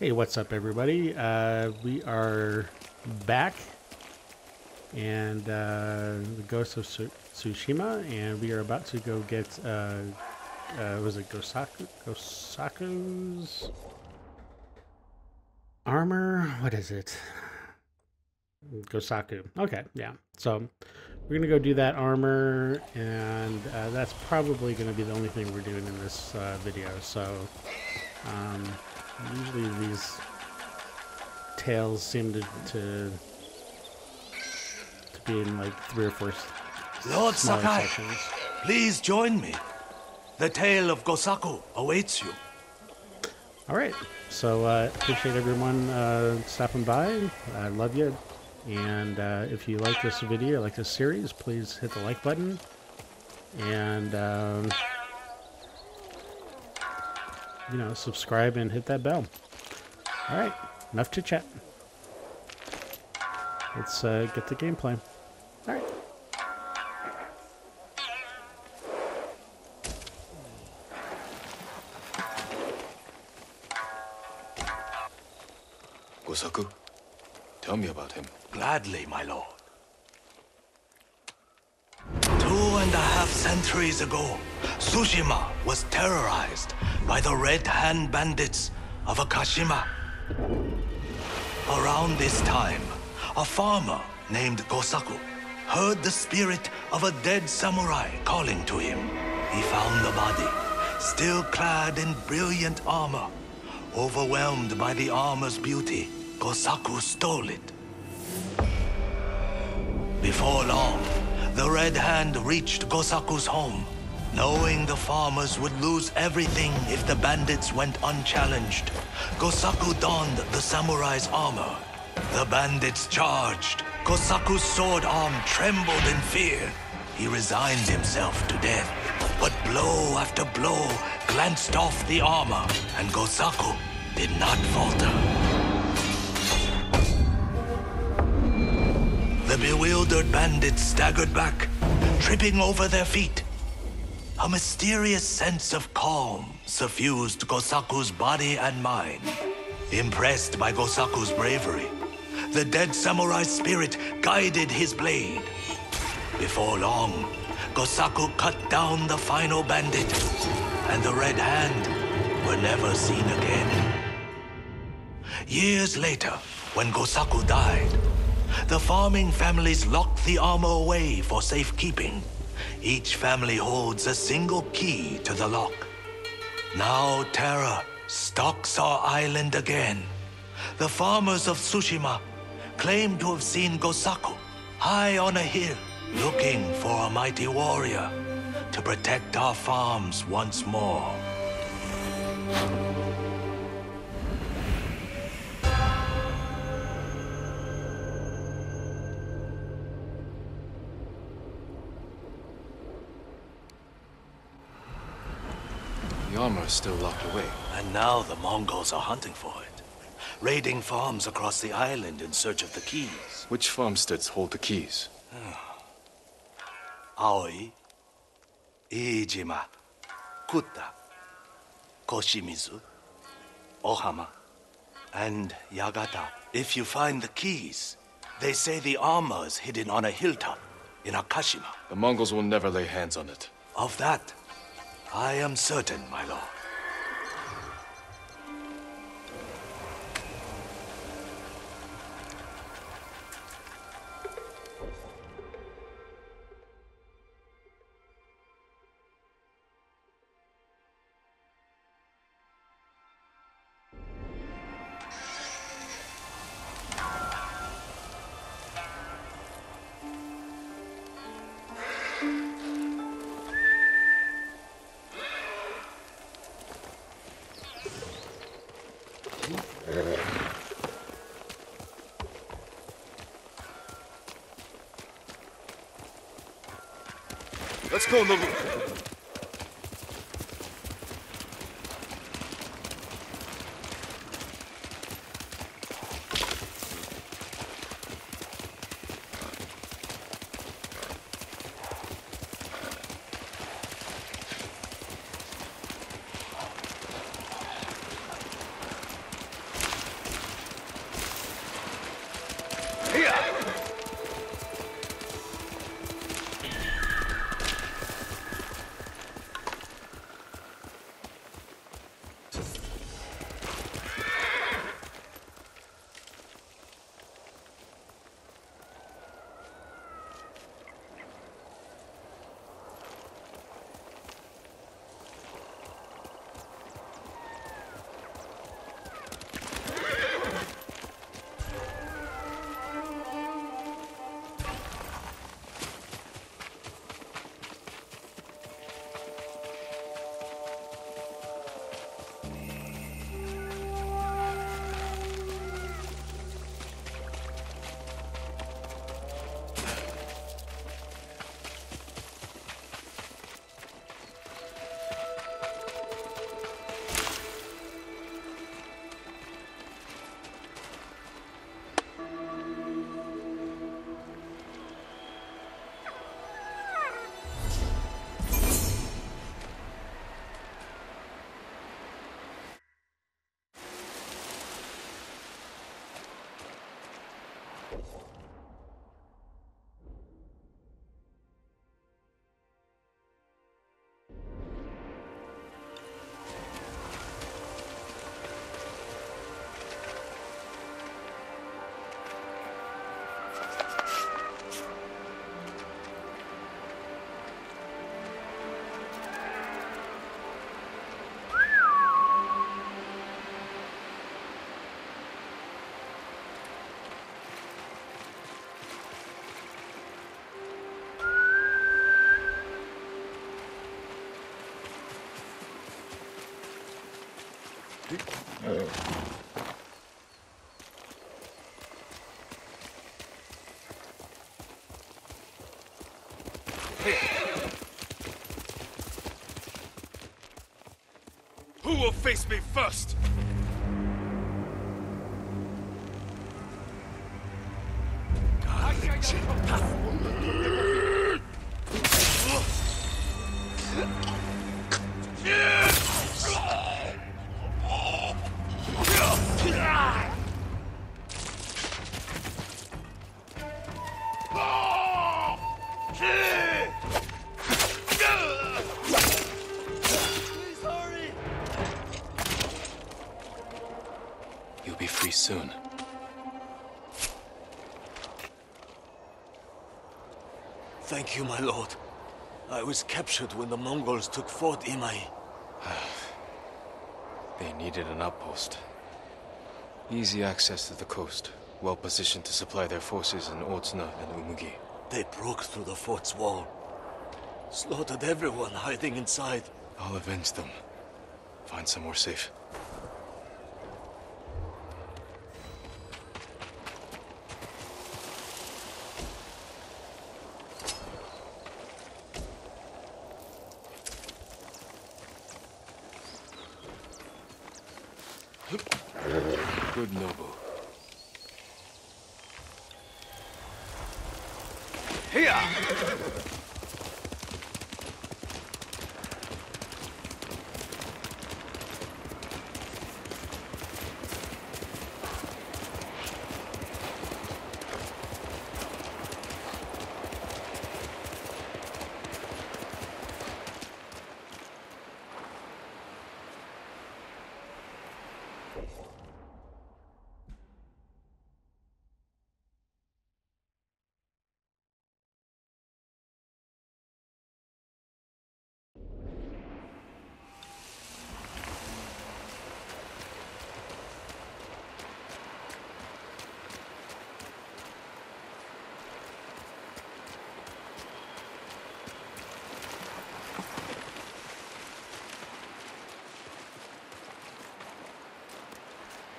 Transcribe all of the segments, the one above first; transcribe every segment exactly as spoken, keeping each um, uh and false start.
Hey, what's up, everybody? Uh, we are back, and uh, the Ghost of Tsushima, and we are about to go get uh, uh, was it Gosaku? Gosaku's armor? What is it? Gosaku. Okay, yeah. So we're gonna go do that armor, and uh, that's probably gonna be the only thing we're doing in this uh, video. So um, usually these tales seem to, to to be in like three or four Lord Sakai, sections. Please join me. The tale of Gosaku awaits you. All right. So uh, appreciate everyone uh, stopping by. I love you. And uh, if you like this video, like this series, please hit the like button. And, um, you know, subscribe and hit that bell. All right, enough chit chat. Let's uh, get to gameplay. All right. Gosaku, tell me about him. Gladly, my lord. Two and a half centuries ago, Tsushima was terrorized by the Red Hand bandits of Akashima. Around this time, a farmer named Gosaku heard the spirit of a dead samurai calling to him. He found the body, still clad in brilliant armor. Overwhelmed by the armor's beauty, Gosaku stole it. Before long, the Red Hand reached Gosaku's home, knowing the farmers would lose everything if the bandits went unchallenged. Gosaku donned the samurai's armor. The bandits charged. Gosaku's sword arm trembled in fear. He resigned himself to death, but blow after blow glanced off the armor, and Gosaku did not falter. The bewildered bandits staggered back, tripping over their feet. A mysterious sense of calm suffused Gosaku's body and mind. Impressed by Gosaku's bravery, the dead samurai spirit guided his blade. Before long, Gosaku cut down the final bandit, and the Red Hand were never seen again. Years later, when Gosaku died, the farming families locked the armor away for safekeeping. Each family holds a single key to the lock. Now terror stalks our island again. The farmers of Tsushima claim to have seen Gosaku high on a hill, looking for a mighty warrior to protect our farms once more. The armor is still locked away. And now the Mongols are hunting for it, raiding farms across the island in search of the keys. Which farmsteads hold the keys? Aoi, Iijima, Kuta, Koshimizu, Ohama, and Yagata. If you find the keys, they say the armor is hidden on a hilltop in Akashima. The Mongols will never lay hands on it. Of that, I am certain, my lord. Let's go, Noburu. Euh... Who will face me first? Thank you, my lord. I was captured when the Mongols took Fort Imai. They needed an outpost. Easy access to the coast, well positioned to supply their forces in Otsuna and Umugi. They broke through the fort's wall, slaughtered everyone hiding inside. I'll avenge them. Find somewhere safe. Good Nobu. Here!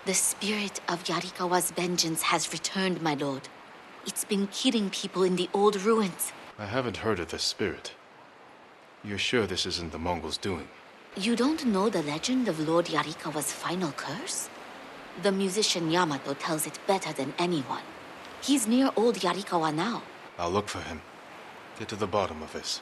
The spirit of Yarikawa's vengeance has returned, my lord. It's been killing people in the old ruins. I haven't heard of this spirit. You're sure this isn't the Mongols' doing? You don't know the legend of Lord Yarikawa's final curse? The musician Yamato tells it better than anyone. He's near old Yarikawa now. I'll look for him. Get to the bottom of this.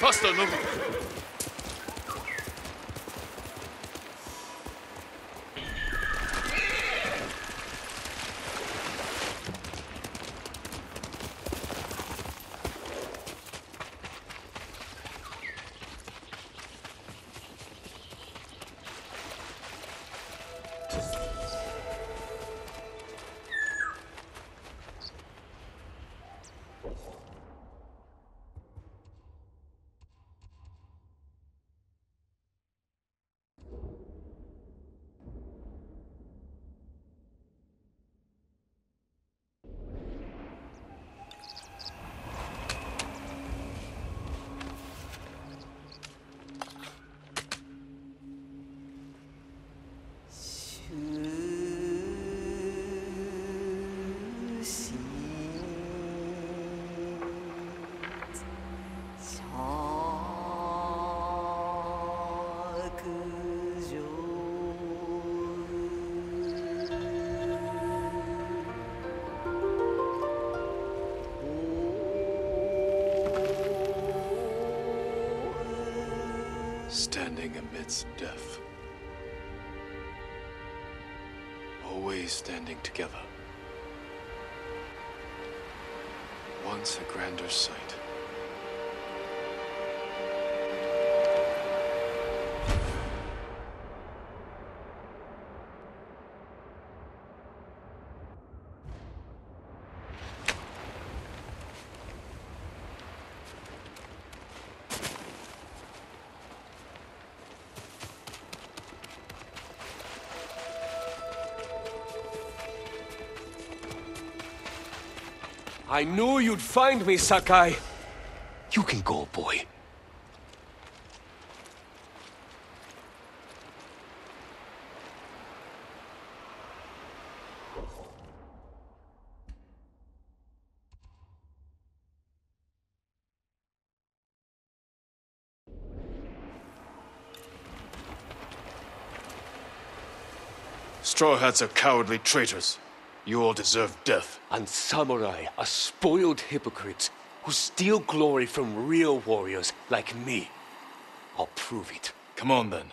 Faster, Noburu! Standing amidst death. Always standing together. Once a grander sight. I knew you'd find me, Sakai. You can go, boy. Straw Hats are cowardly traitors. You all deserve death. And samurai are spoiled hypocrites who steal glory from real warriors like me. I'll prove it. Come on, then.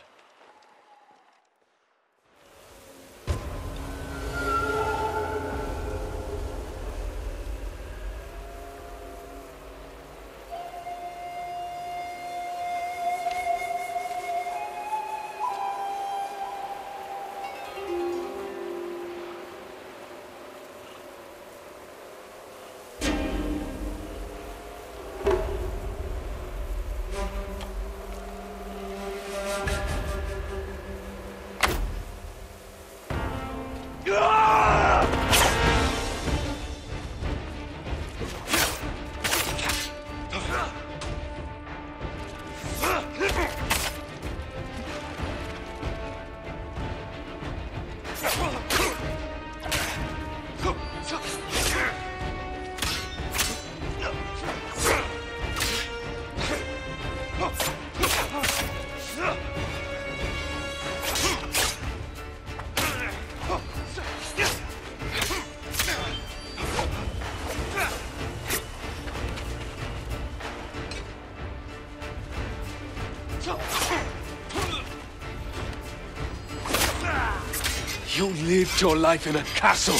Lived your life in a castle.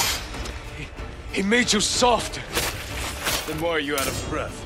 He, he made you soft. Then why are you out of breath?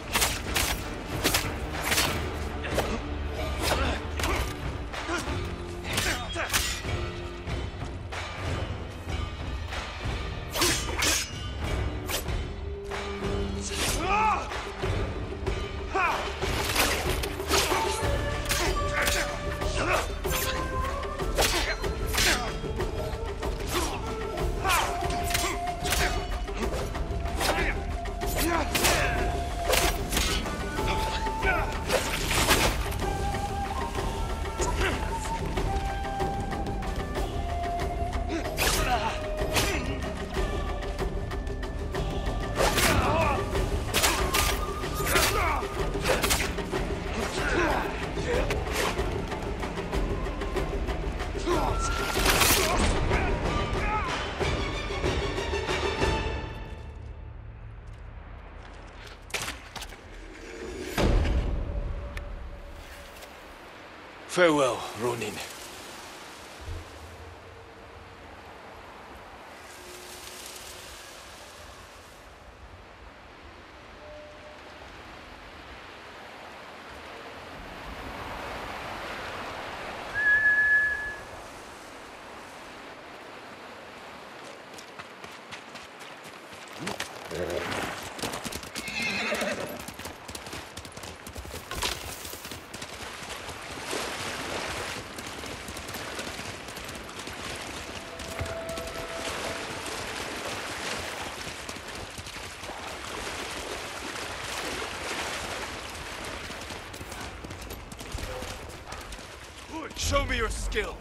Farewell, Ronin. Show me your skill!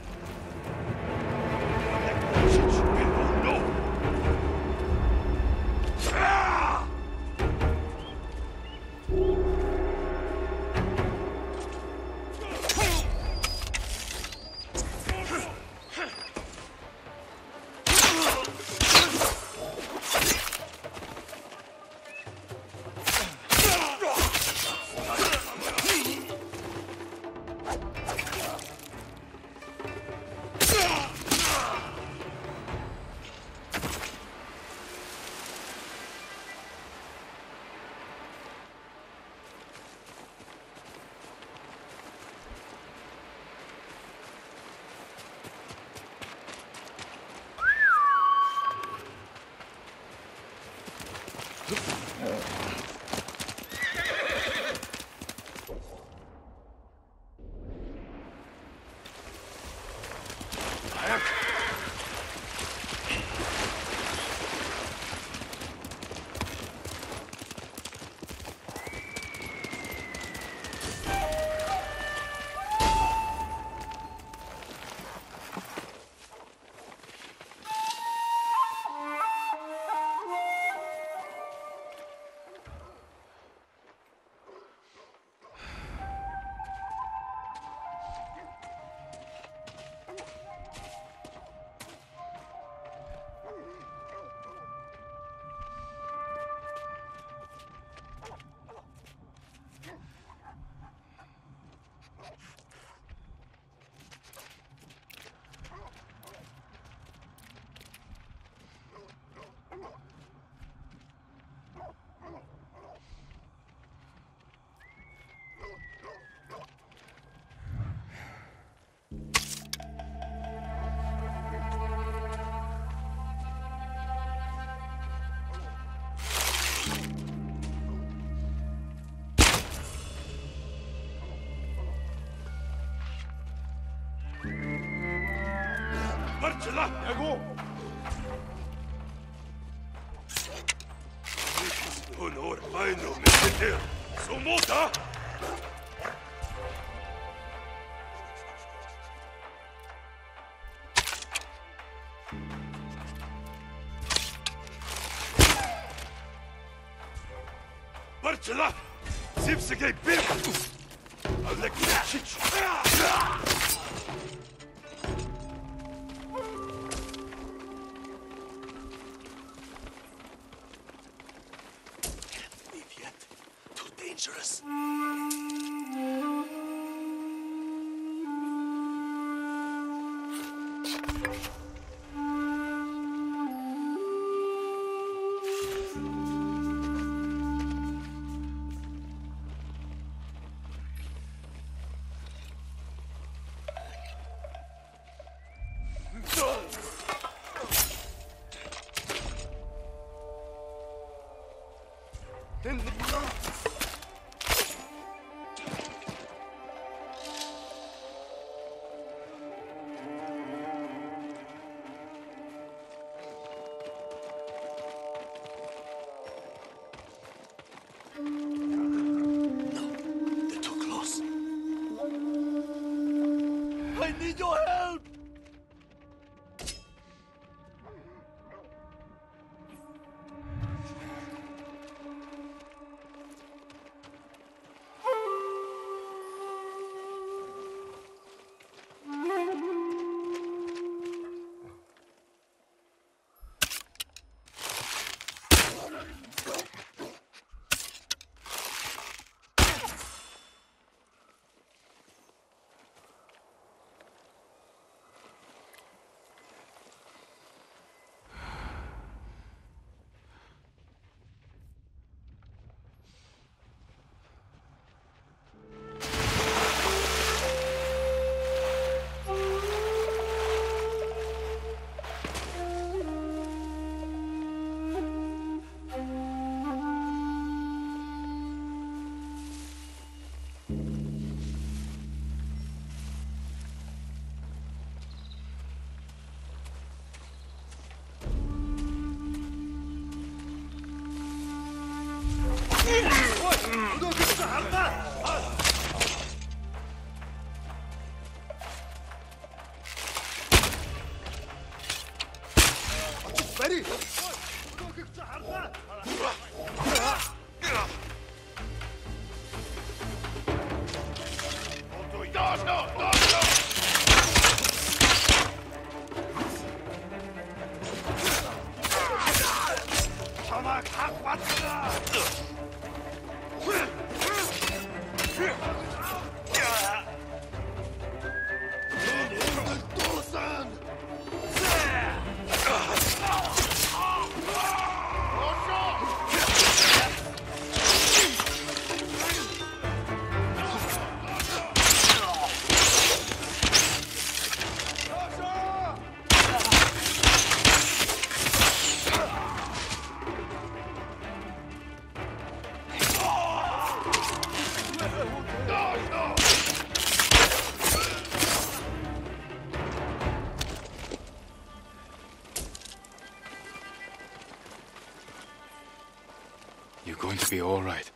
Be all right.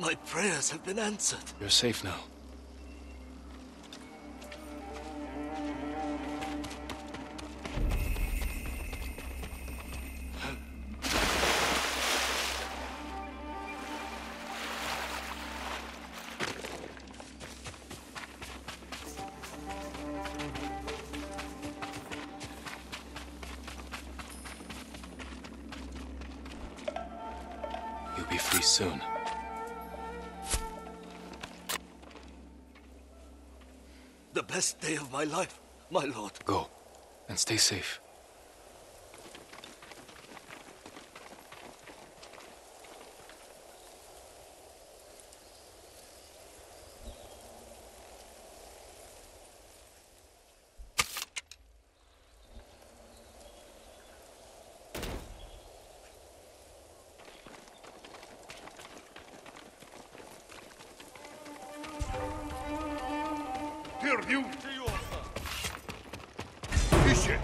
My prayers have been answered. You're safe now. My life, my lord. Go, and stay safe. Perdu. Fiché.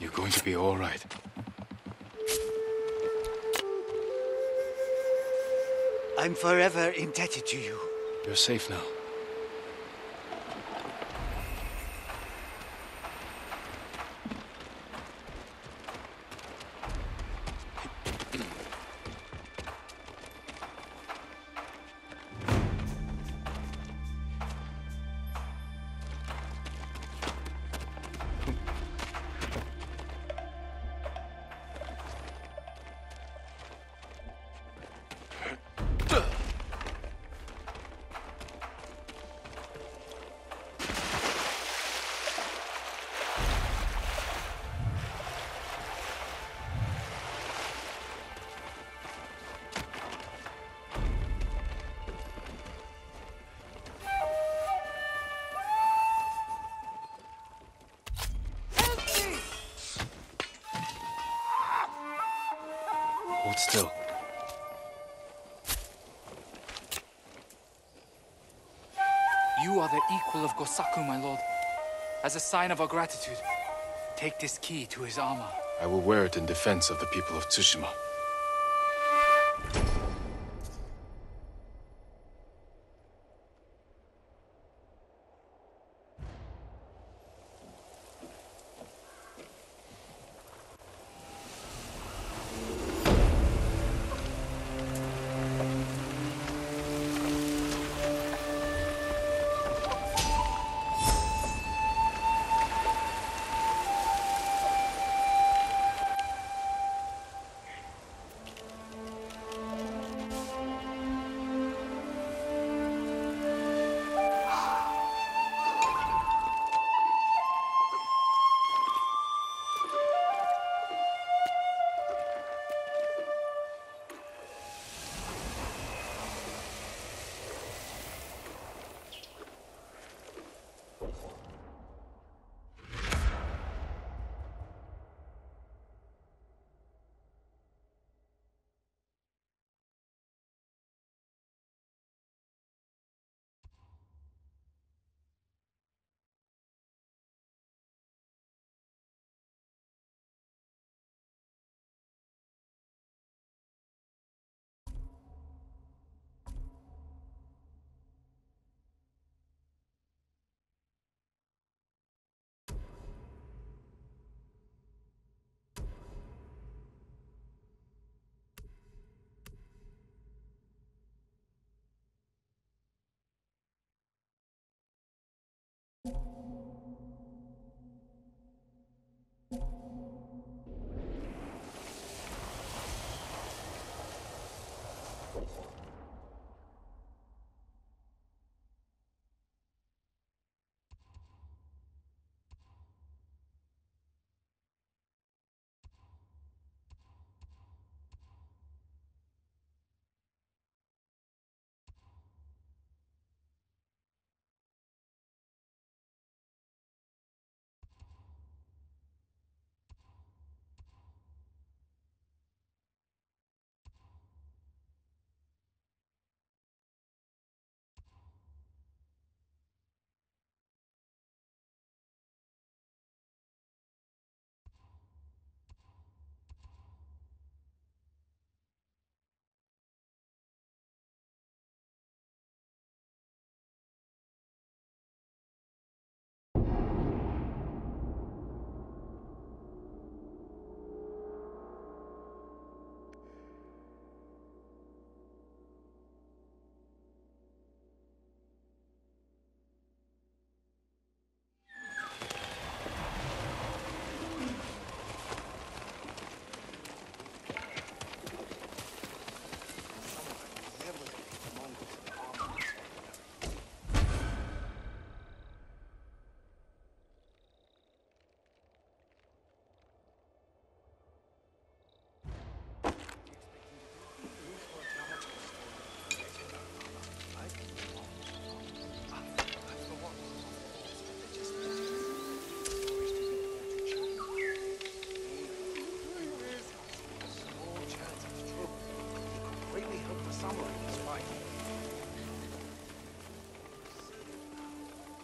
You're going to be all right. I'm forever indebted to you. You're safe now. Still. You are the equal of Gosaku, my lord. As a sign of our gratitude, take this key to his armor. I will wear it in defense of the people of Tsushima.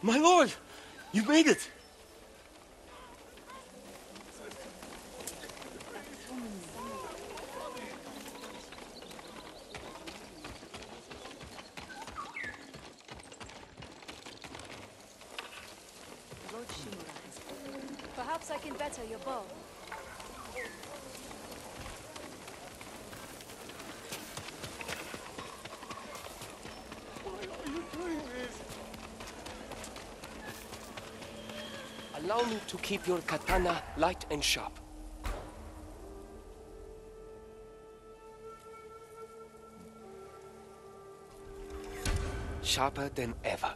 My lord, you made it. Perhaps I can better your bow. Allow me to keep your katana light and sharp. Sharper than ever.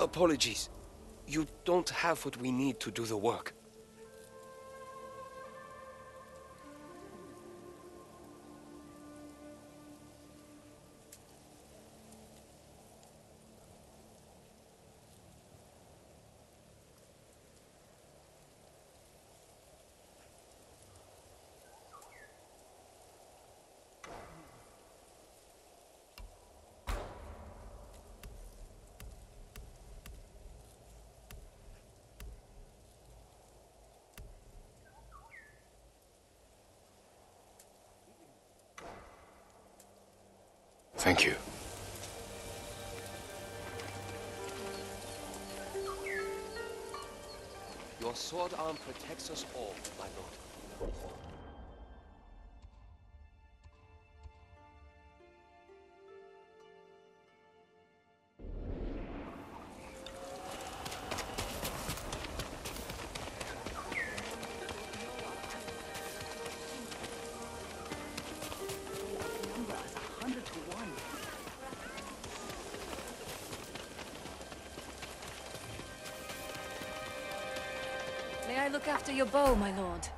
Apologies. You don't have what we need to do the work. Thank you. Your sword arm protects us all, my lord. Look after your bow, my lord.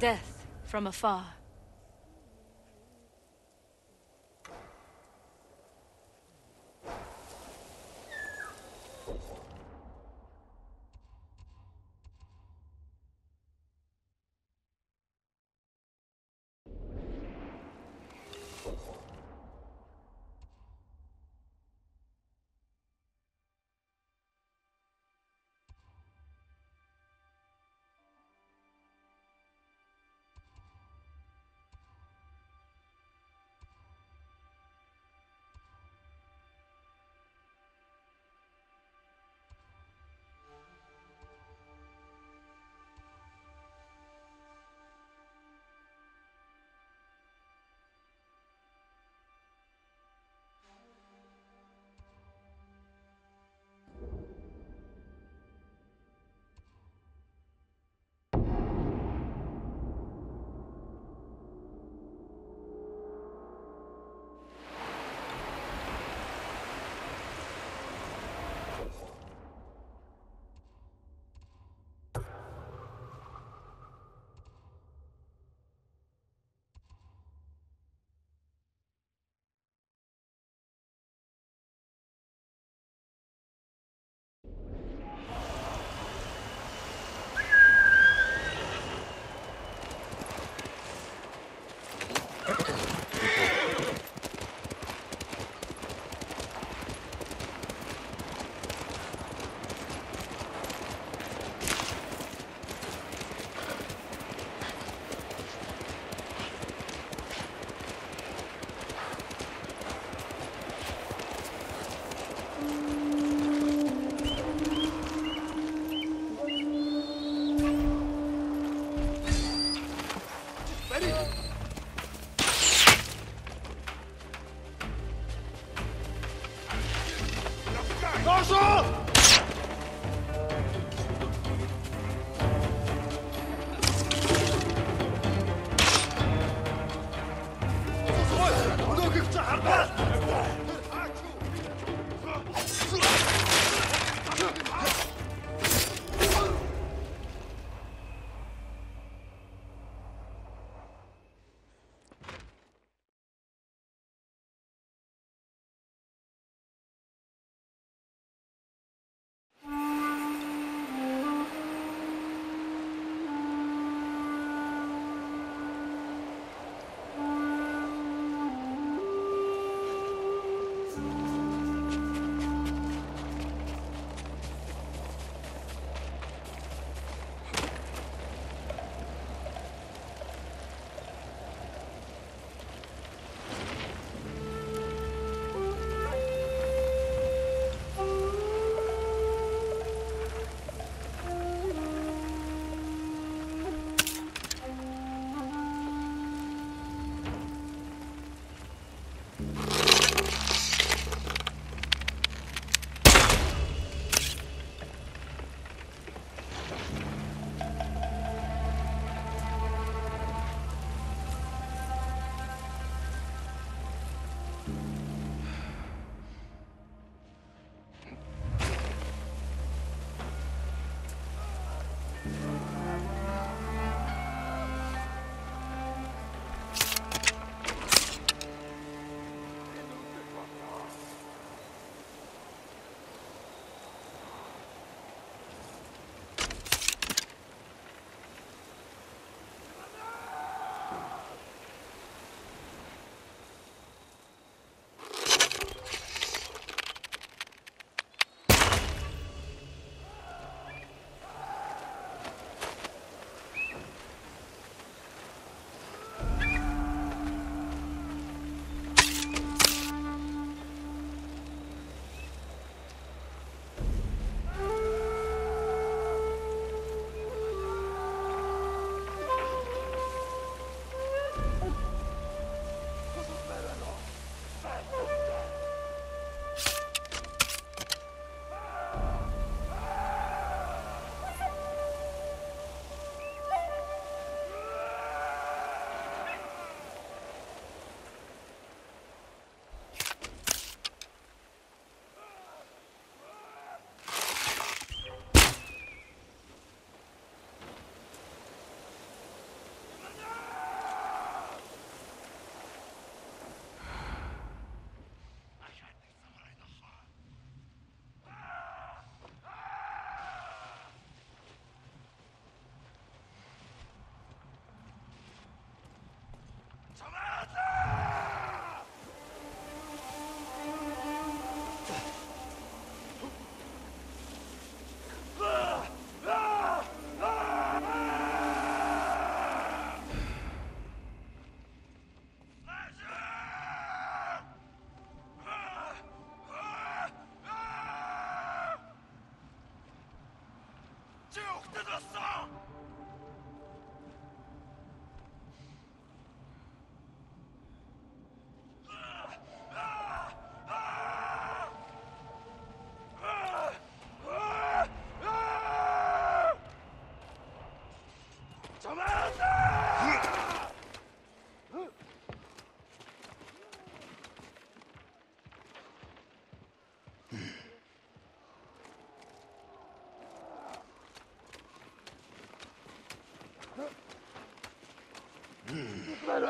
Death from afar.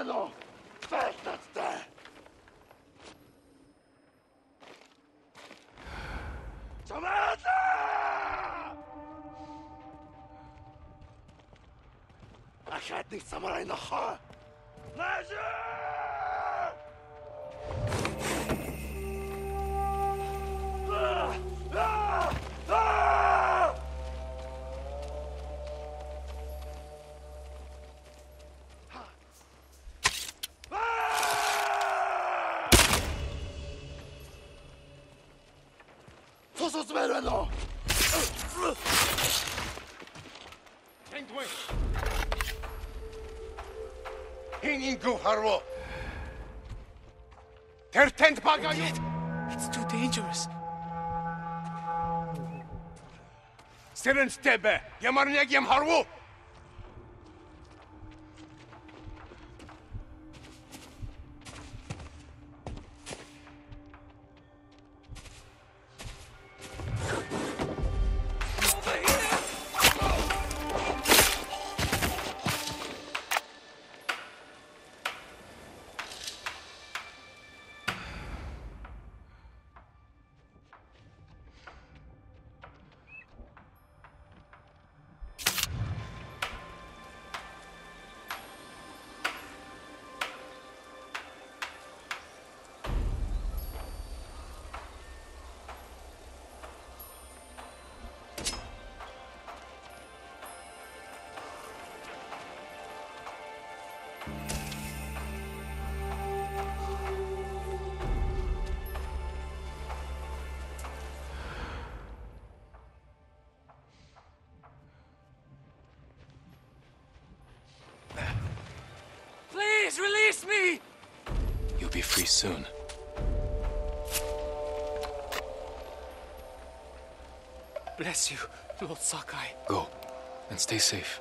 No! I can't think samurai in the heart! It's too dangerous. Seren stebe, yamarnya gem harwo. Release me! You'll be free soon. Bless you, Lord Sakai. Go, and stay safe.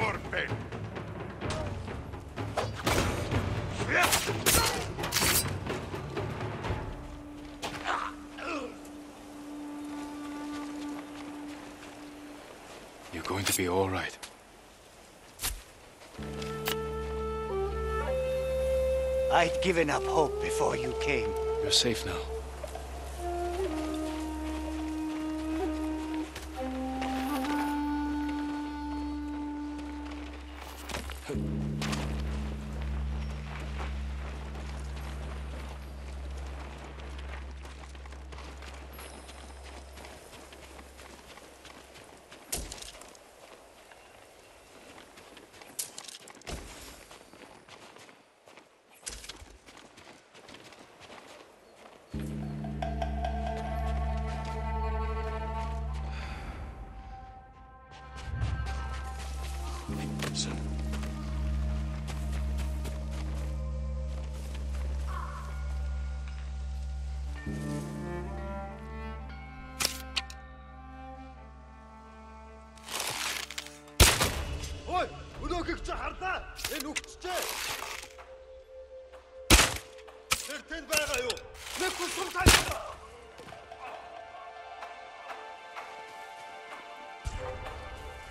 Corpen. You're going to be all right. I'd given up hope before you came. You're safe now.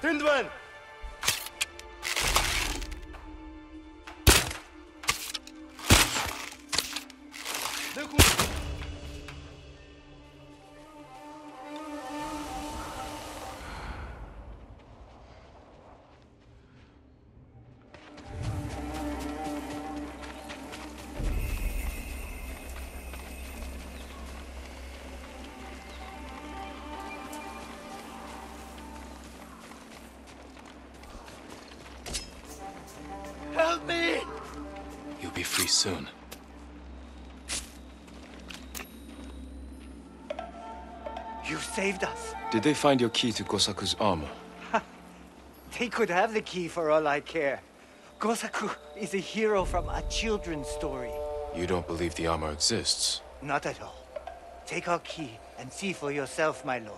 Tindwan! Soon. You saved us. Did they find your key to Gosaku's armor? Ha. They could have the key for all I care. Gosaku is a hero from a children's story. You don't believe the armor exists? Not at all. Take our key and see for yourself, my lord.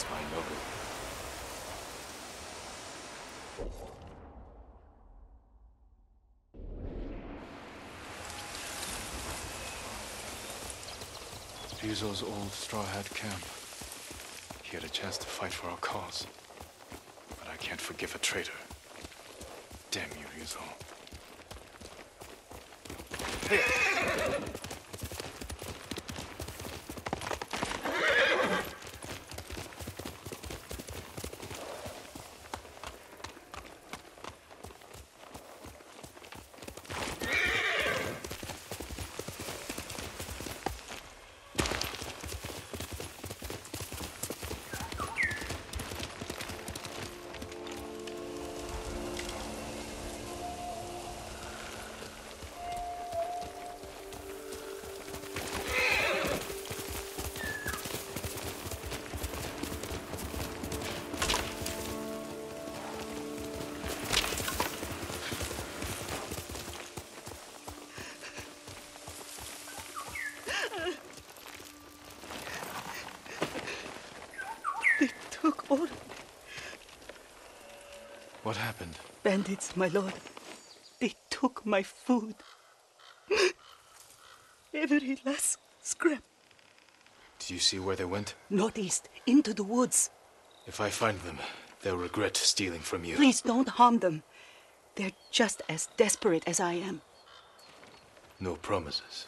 Let's find Noburu. Jizo's old straw hat camp. He had a chance to fight for our cause. But I can't forgive a traitor. Damn you, Jizo. What happened? Bandits, my lord. They took my food. Every last scrap. Do you see where they went? Northeast, into the woods. If I find them, they'll regret stealing from you. Please don't harm them. They're just as desperate as I am. No promises.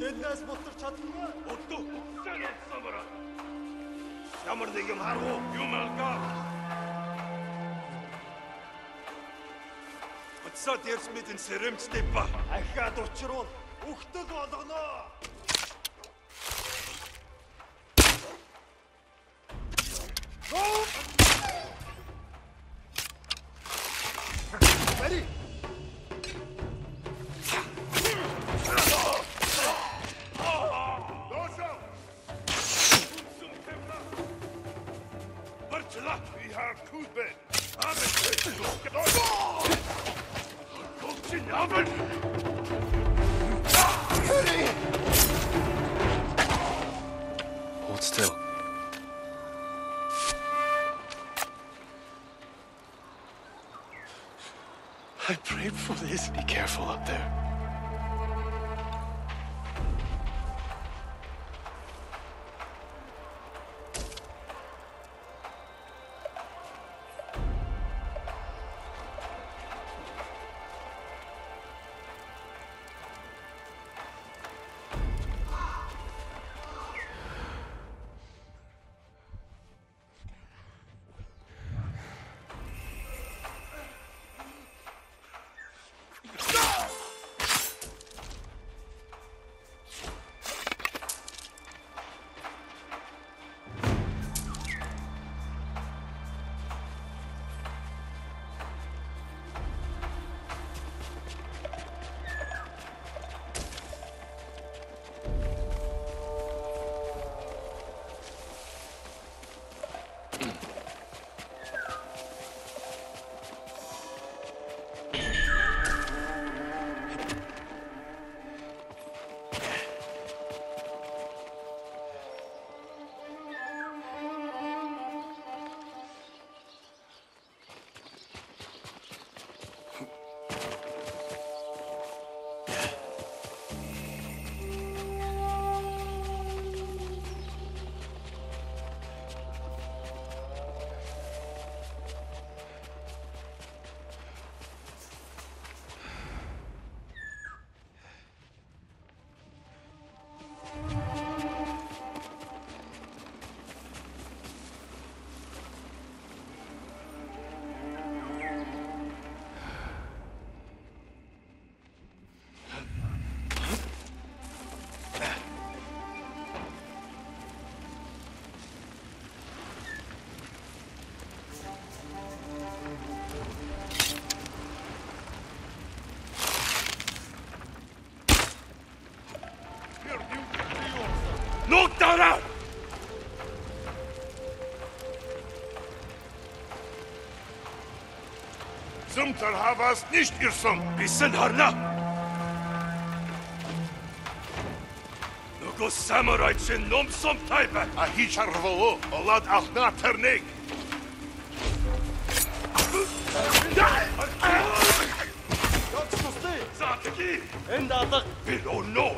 Ready? Hold still. I prayed for this. Be careful up there. Zımtar havas nicht irsam, bissen harna. Nogos samurai için nom som tayba. Ahi çarvolu, olad ahna ternik. Zatki, endadık. Bil o no.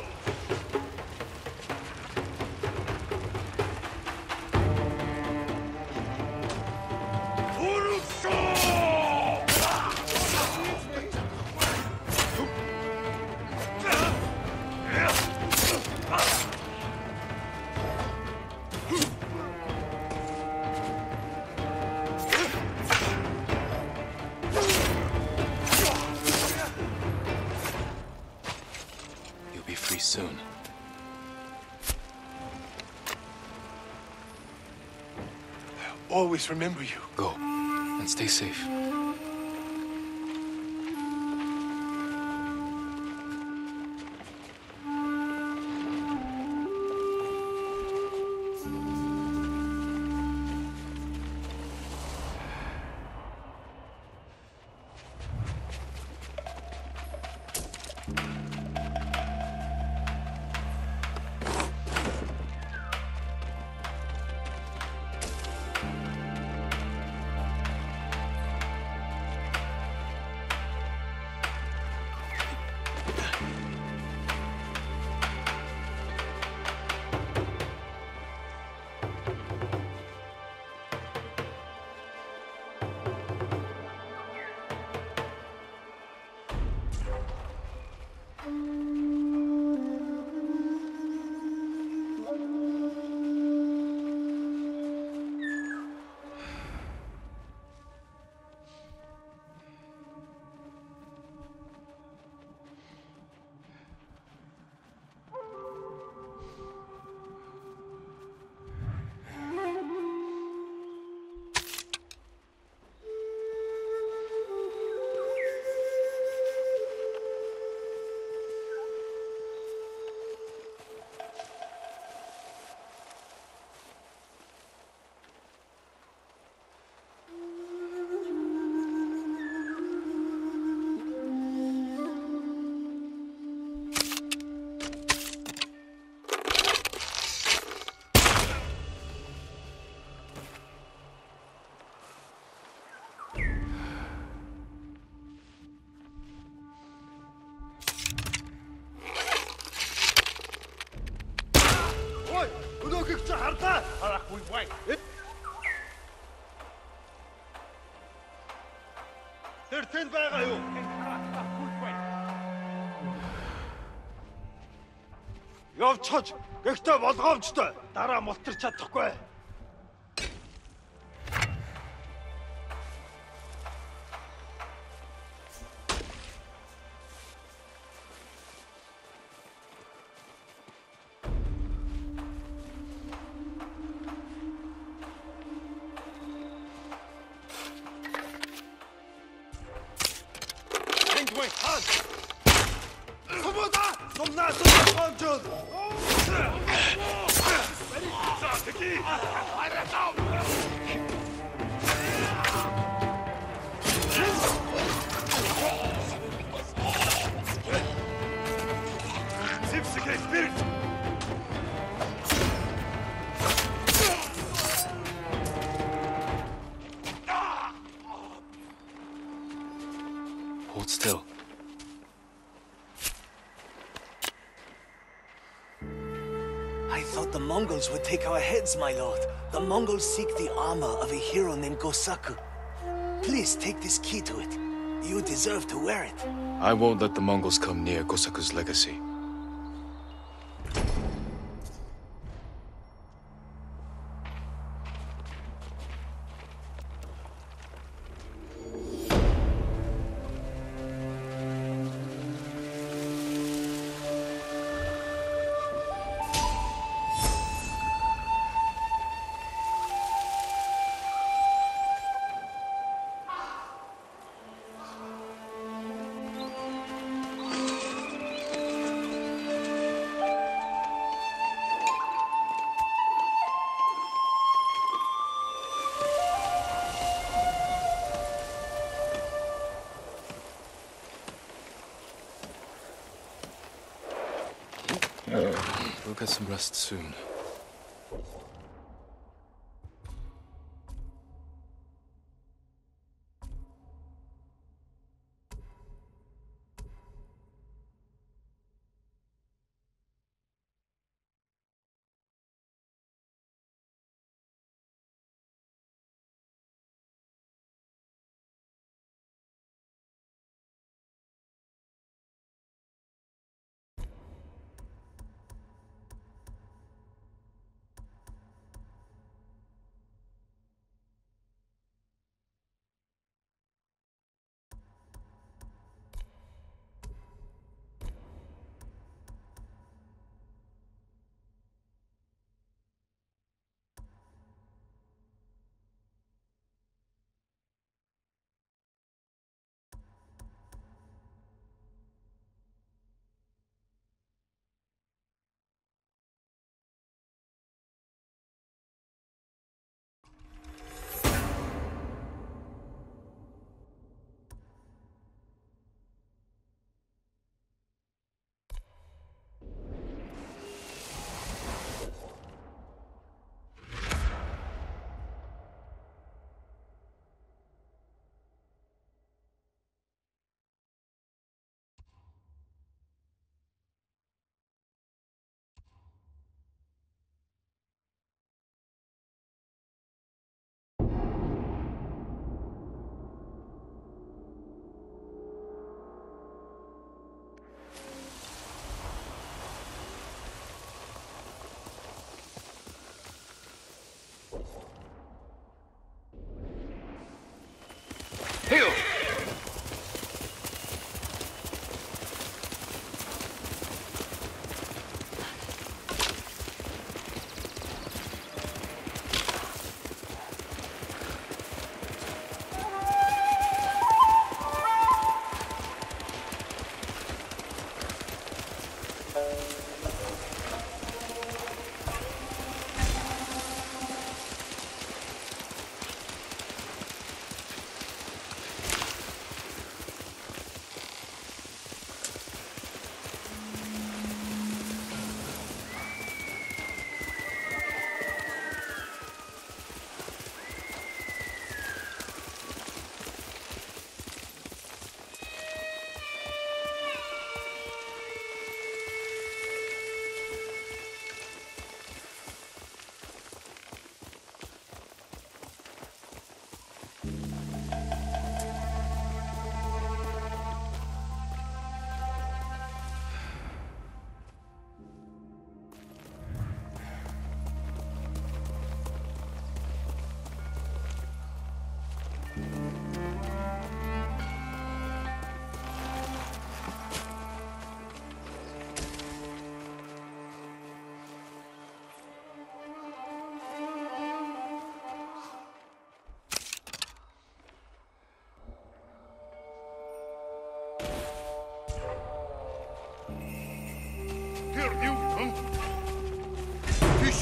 Always remember you. Go and stay safe. Явчаж гэхдээ болгоомжтой. Дараа мултарч чадахгүй. Would take our heads, my lord. The Mongols seek the armor of a hero named Gosaku. Please take this key to it. You deserve to wear it. I won't let the Mongols come near Gosaku's legacy. We'll get some rest soon.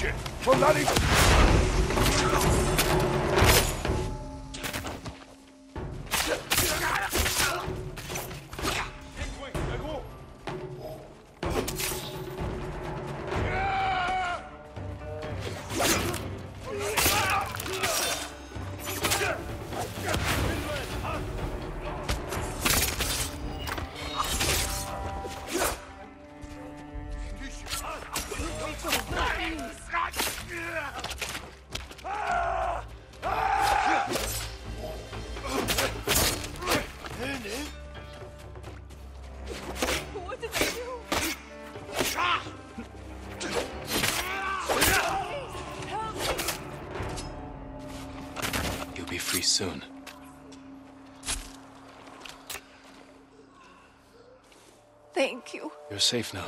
shit for not even... Soon. Thank you. You're safe now.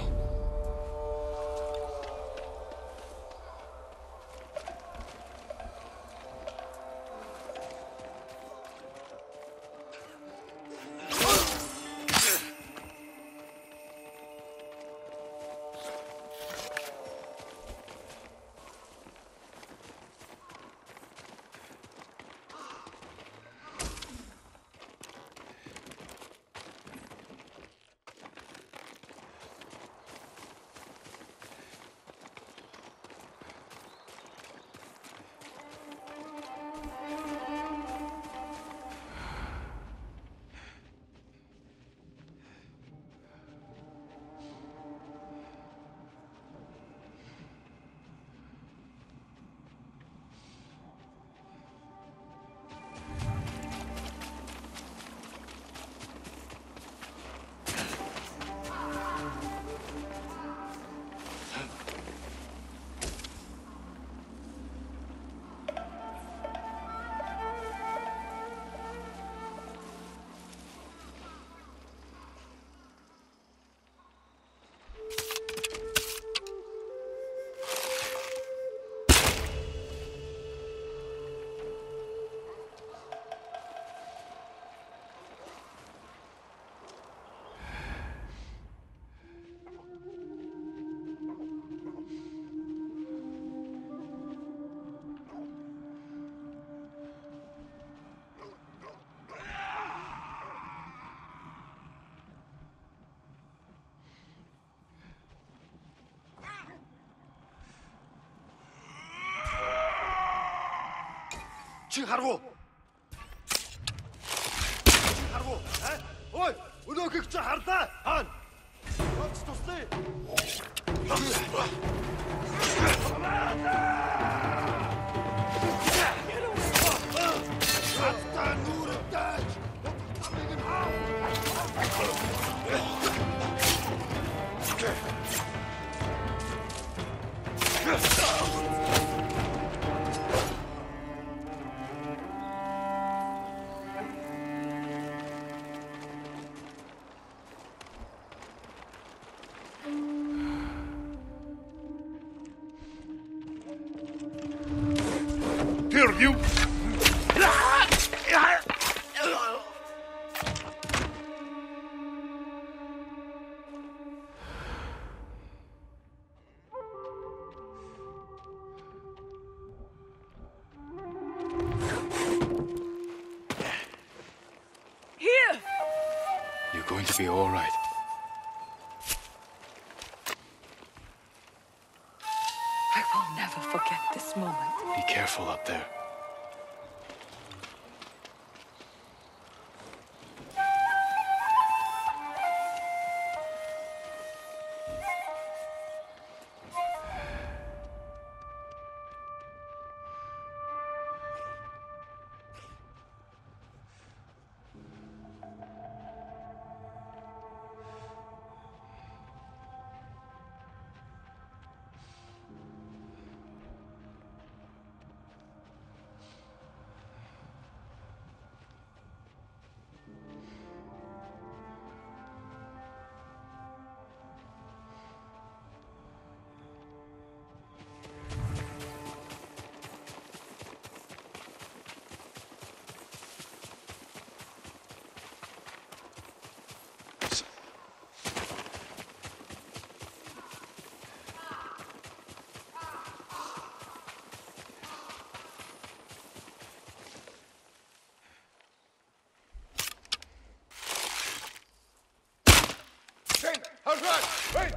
Chiharu! Chiharu! Eh? Oi! Unokik Chiharta! Han! What's to stay? Get away! What's the you here. You're going to be all right. I will never forget this moment. Be careful up there. How's that? Wait!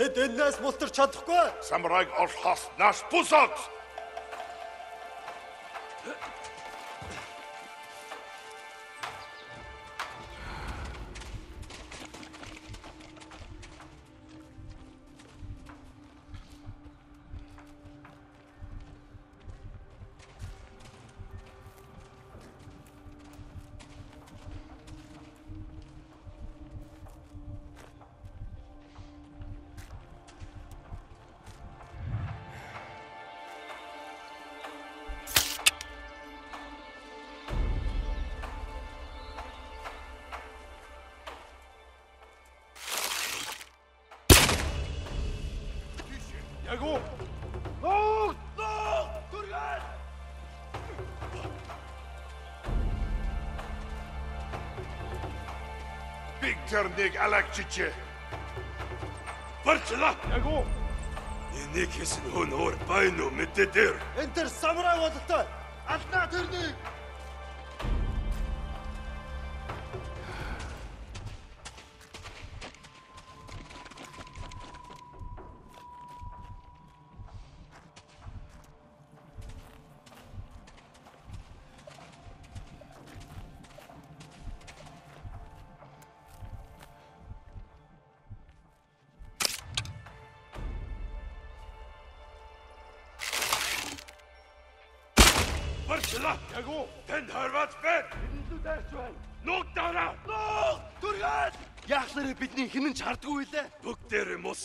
Тэд энэс мултарч чадахгүй. Самурайг олохоос нааш бусод. Тэрнийг алаагчичээ. Барчлаа. Ягуу. Энийг хийсэн хүн өөр байна уу мэдээ дээр. Энд тэр самурай болтой. Алдаа тэрнийг.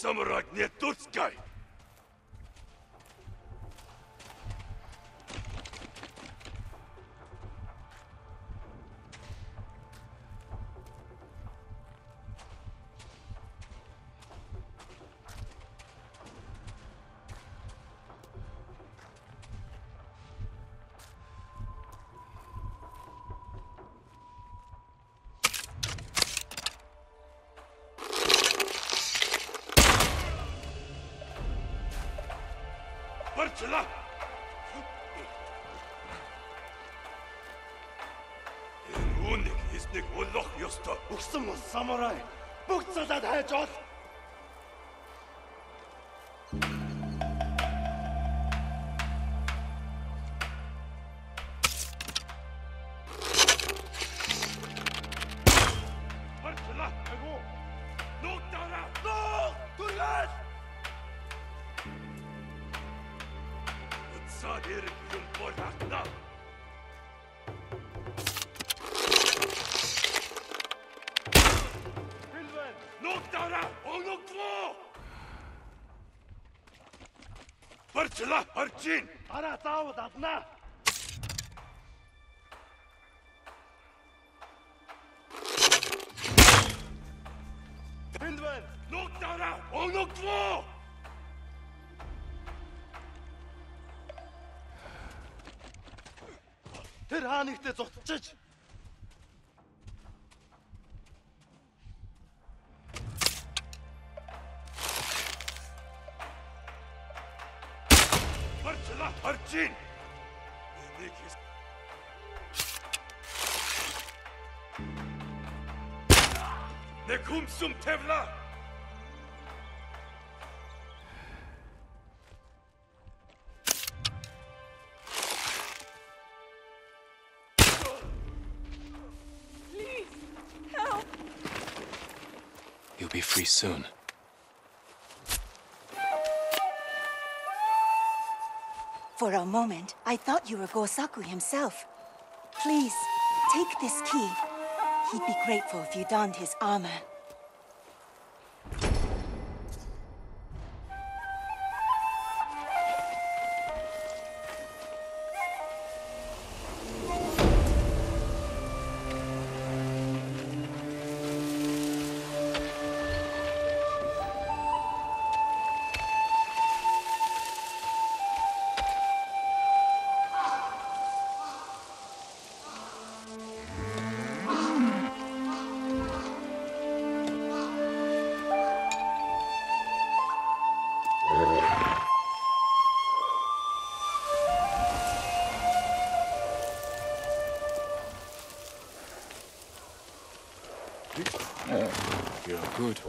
Самурайг не туцгай. Otsuna! Unik ist nicht Uloch, Juster. Uxum und Samurai. Buxer seid Hedgehog! Jin! Ara tahu datna! Hindwen! Nuk dara! Ong nuk dwo! Тэр хаанихтэй зутчиж! Jin! Ne kommst zum Tevla! Please, help! You'll be free soon. For a moment, I thought you were Gosaku himself. Please, take this key. He'd be grateful if you donned his armor. Good.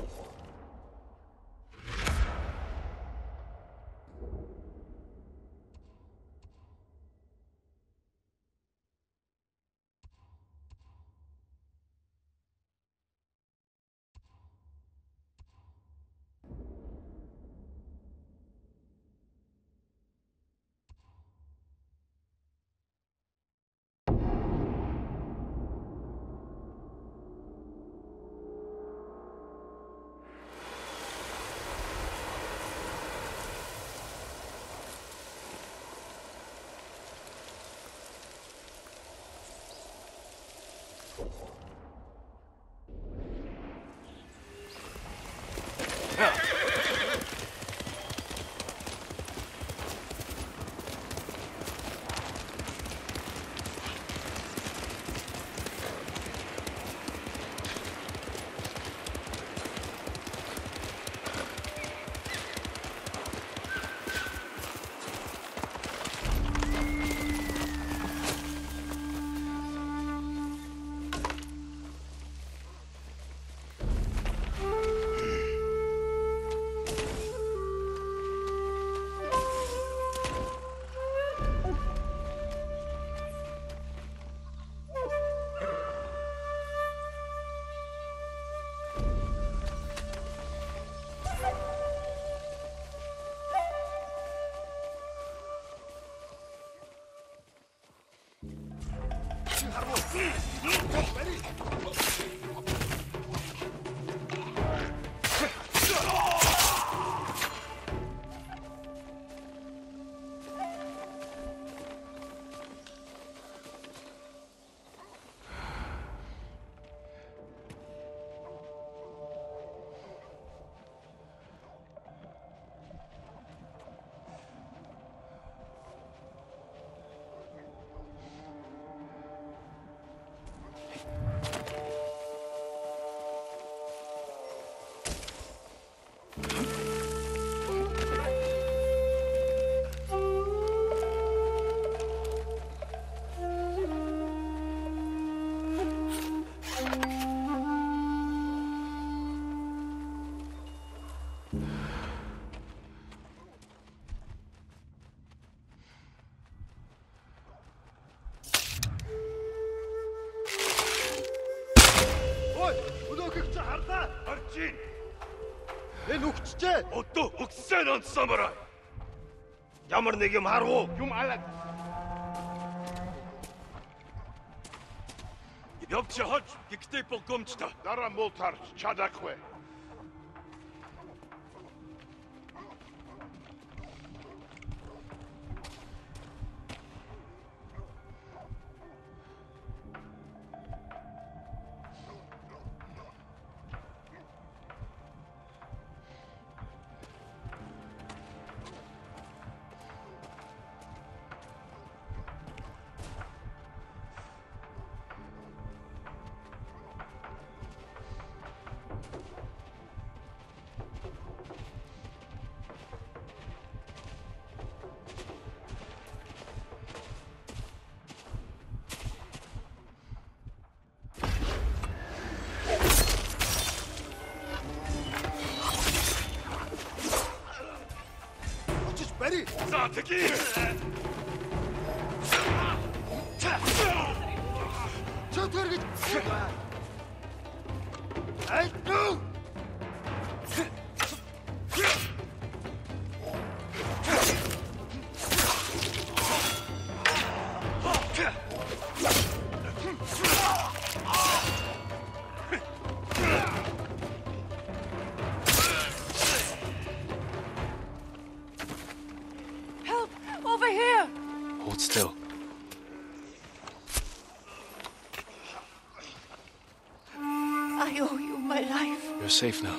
Safe now.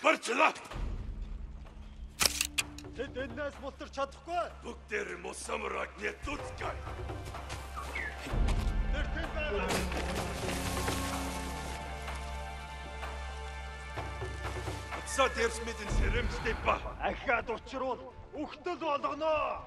Barcılar! Тэд эндээс мултар чадахгүй! Бүгдээр муу самурайг нэт үзгэй! Тэр тэр байгаа! Атсаад эрсмэдэн сэрэмстэй ба! Ахаад учруул! Үхтэл болгоно!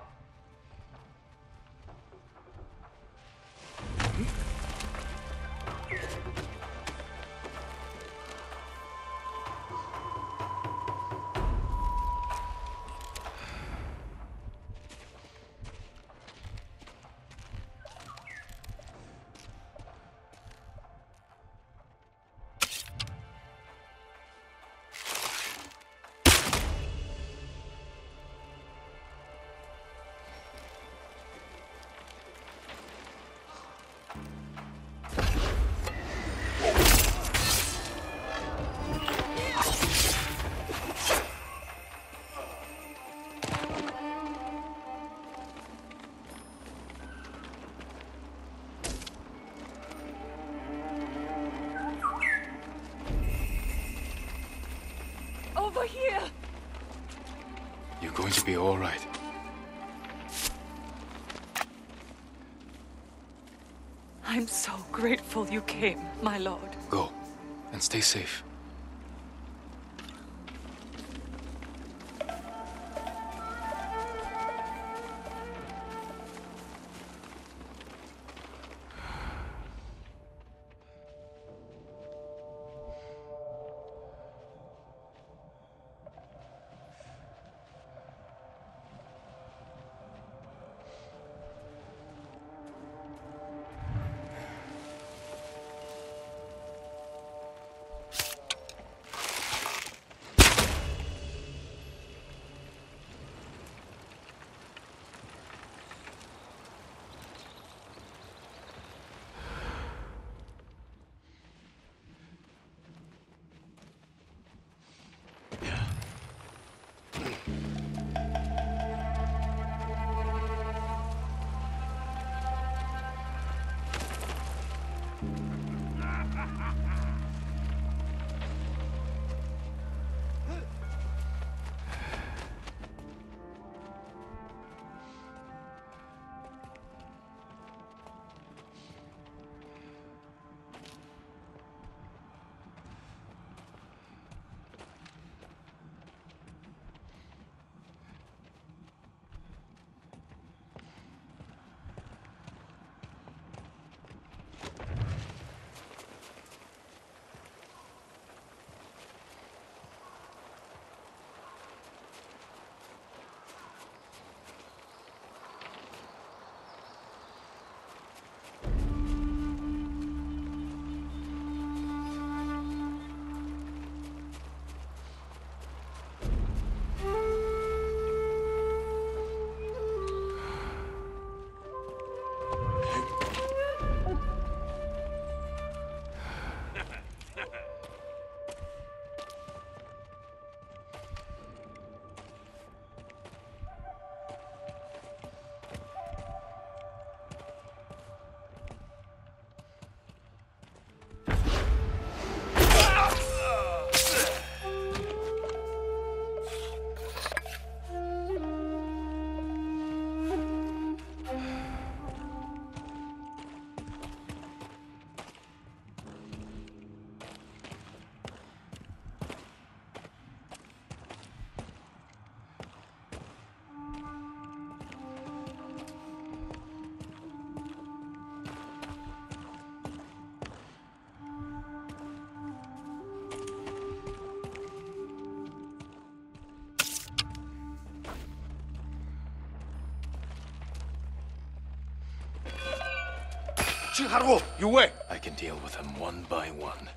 should be all right. I'm so grateful you came, my lord. Go, and stay safe. Chiharu, you wait! I can deal with them one by one.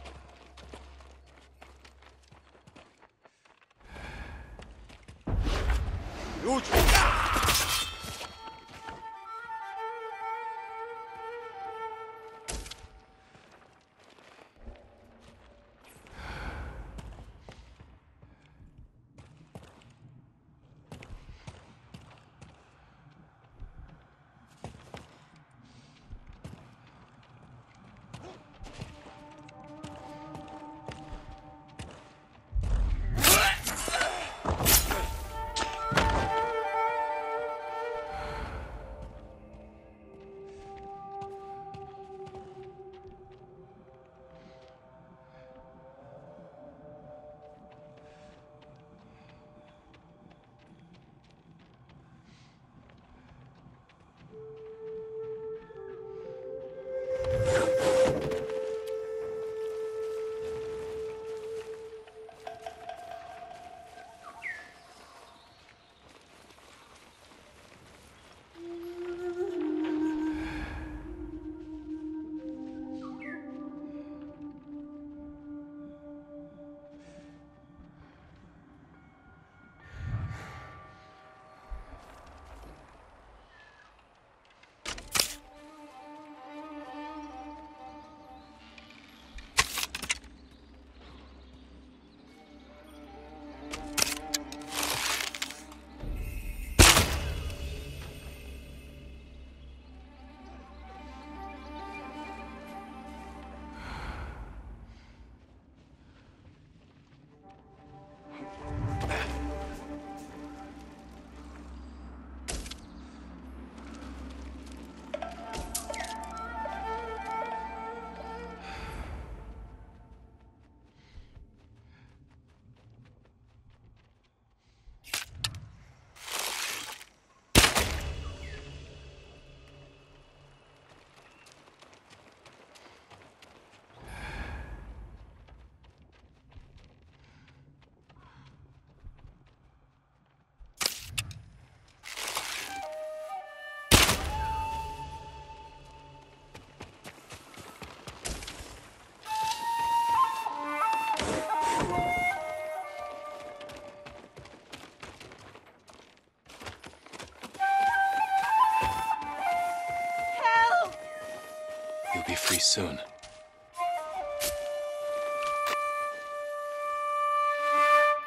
be free soon.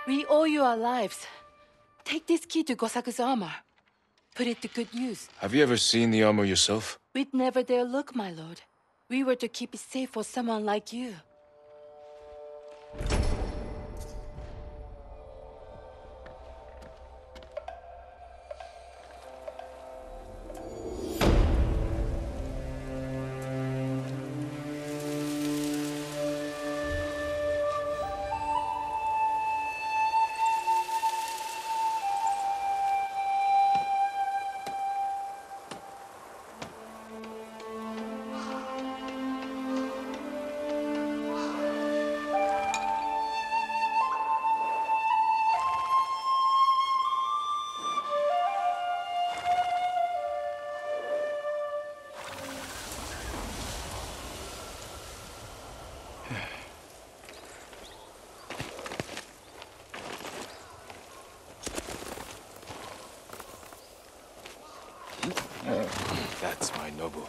We owe you our lives. Take this key to Gosaku's armor. Put it to good use. Have you ever seen the armor yourself? We'd never dare look, my lord. We were to keep it safe for someone like you. That's my Nobu.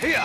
Here!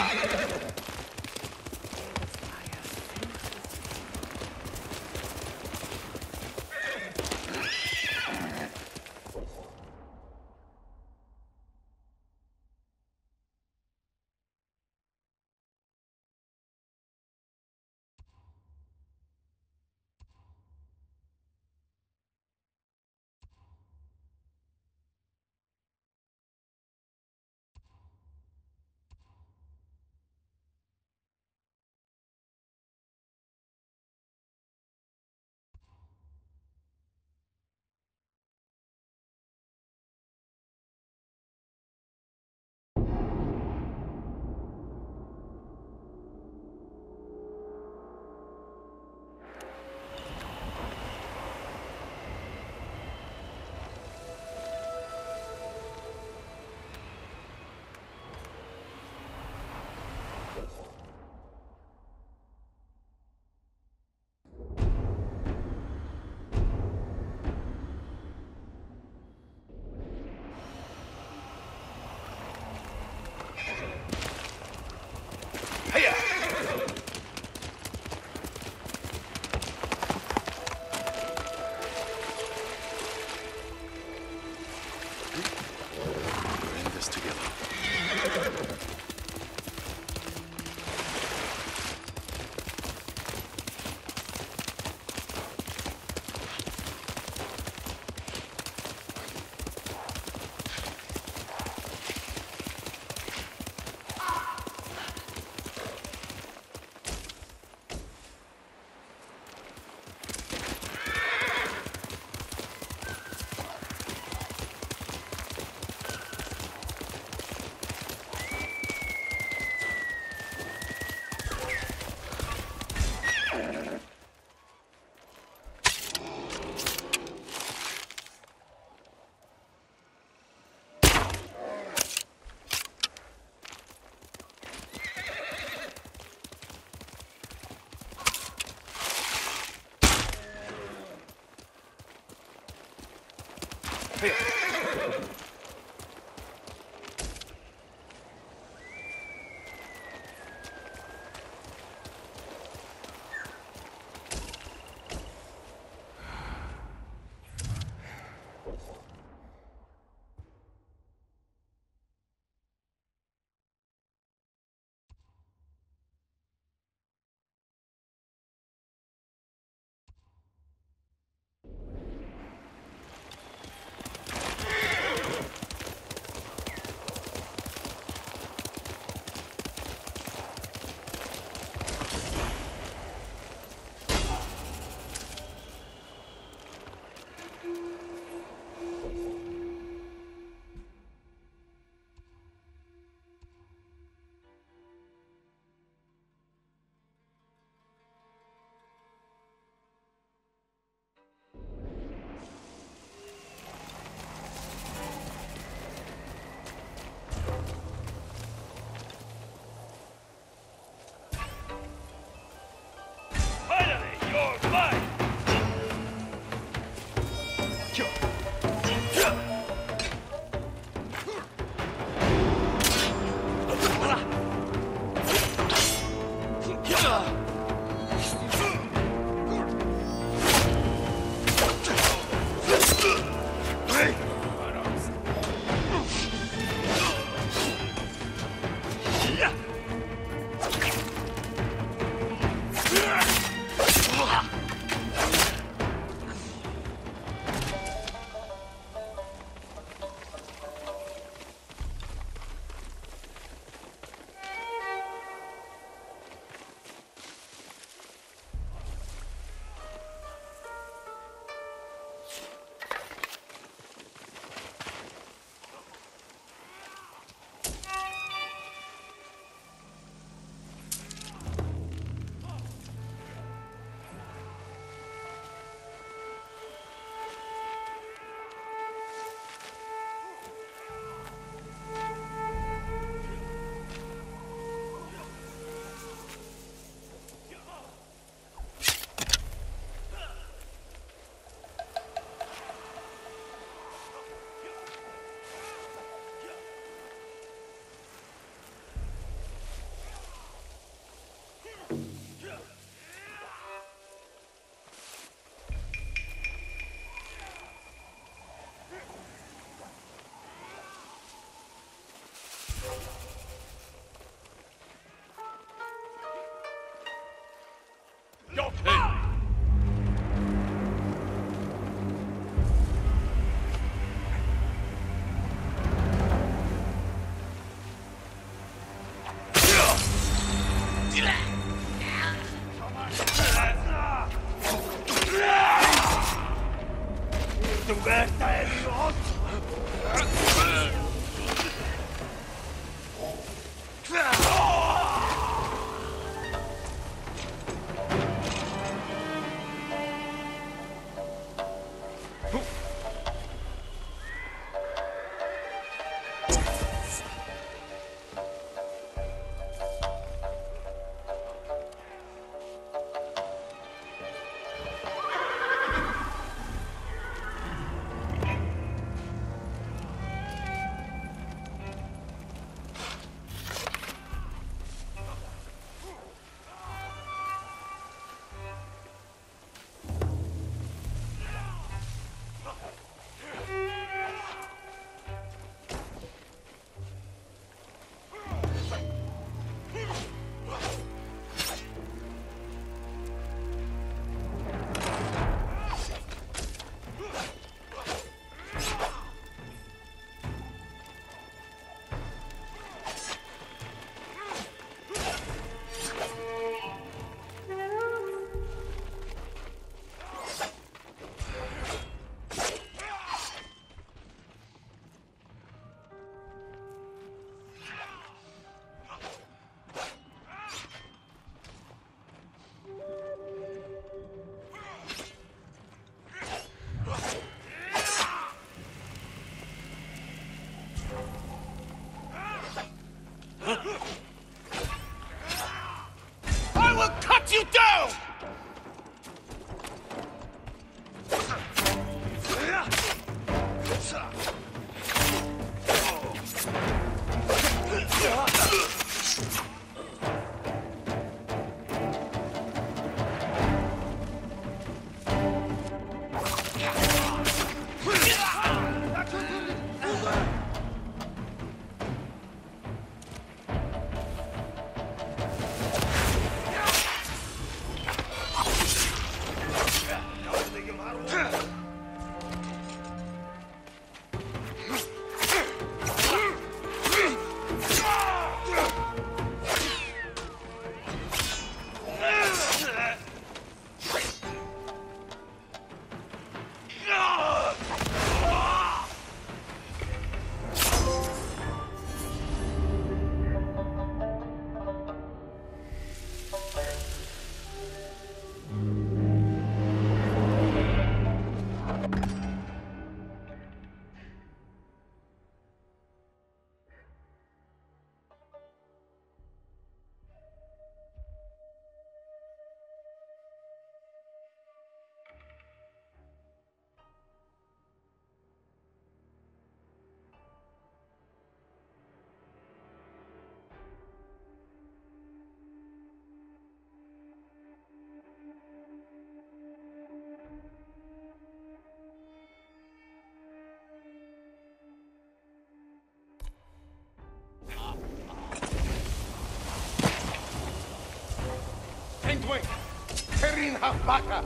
Kerin Habaka.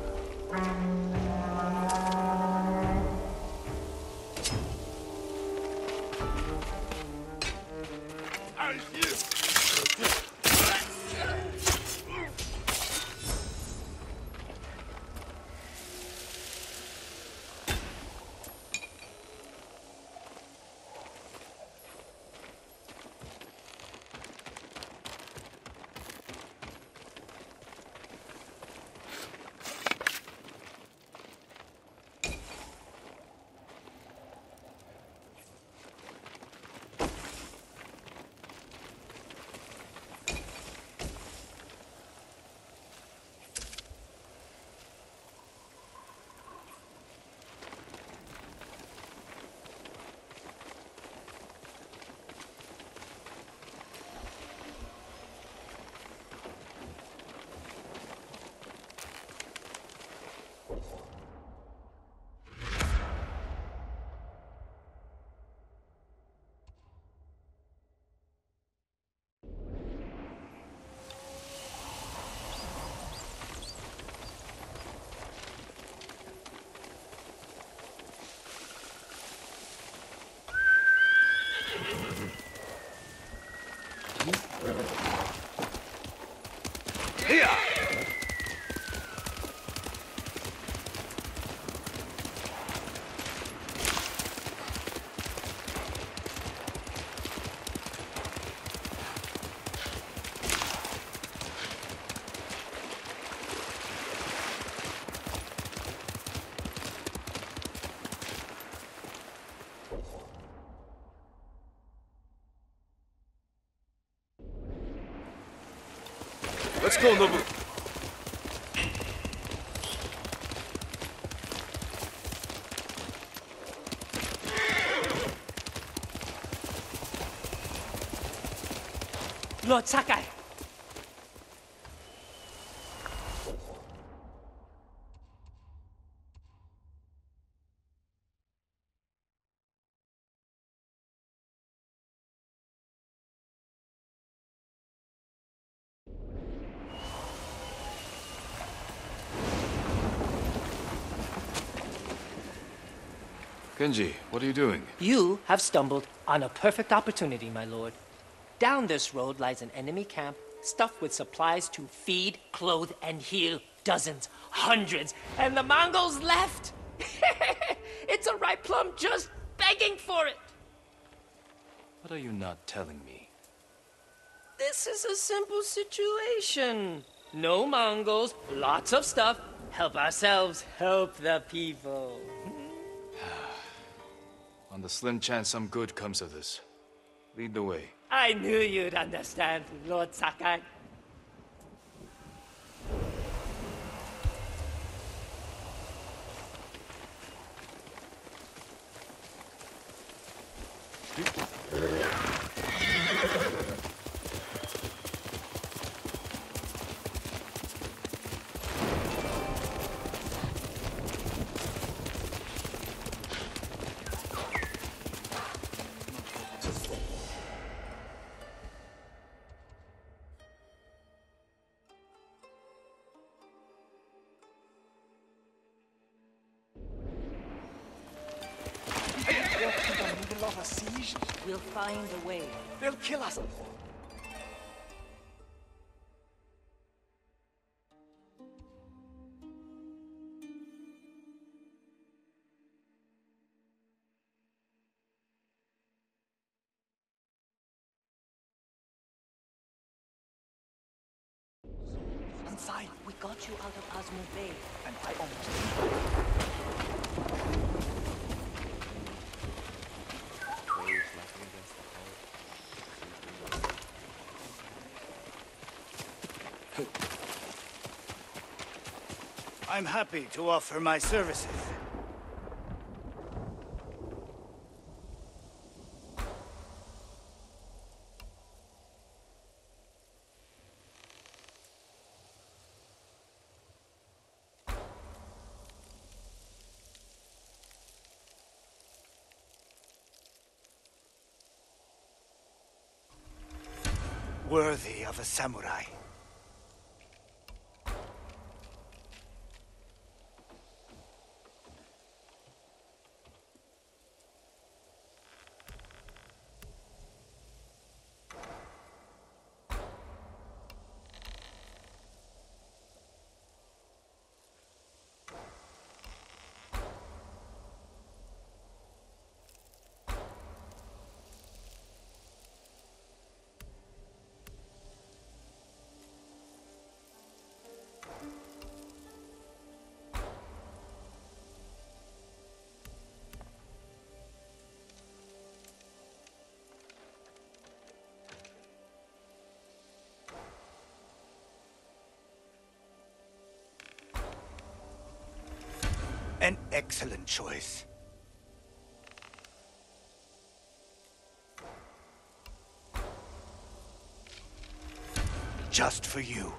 Let's go, Noburu. Lord Sakai. Kenji, what are you doing? You have stumbled on a perfect opportunity, my lord. Down this road lies an enemy camp, stuffed with supplies to feed, clothe, and heal dozens, hundreds, and the Mongols left! It's a ripe plum just begging for it! What are you not telling me? This is a simple situation. No Mongols, lots of stuff. Help ourselves, help the people. On the slim chance some good comes of this. Lead the way. I knew you'd understand, Lord Sakai. We'll find a way. They'll kill us. Inside. We got you out of Osmo Bay. And I almost... I'm happy to offer my services. Worthy of a samurai. An excellent choice. Just for you.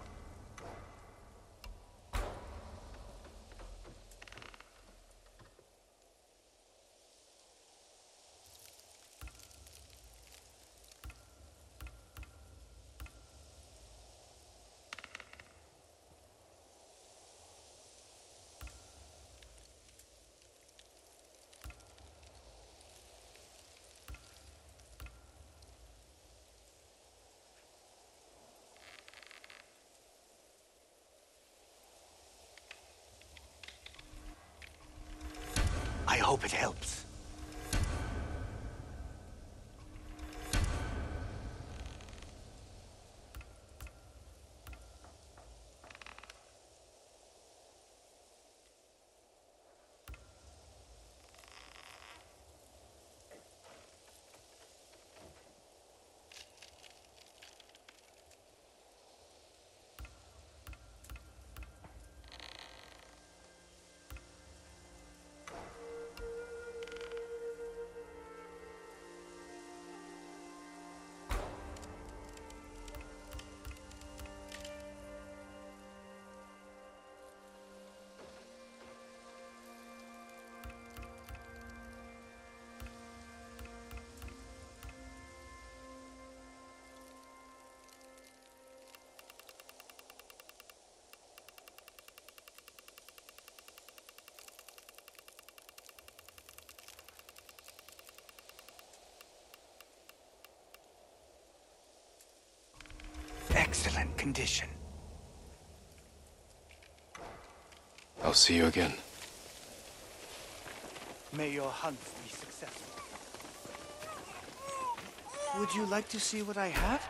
I hope it helps. excellent condition. I'll see you again. May your hunts be successful. Would you like to see what I have?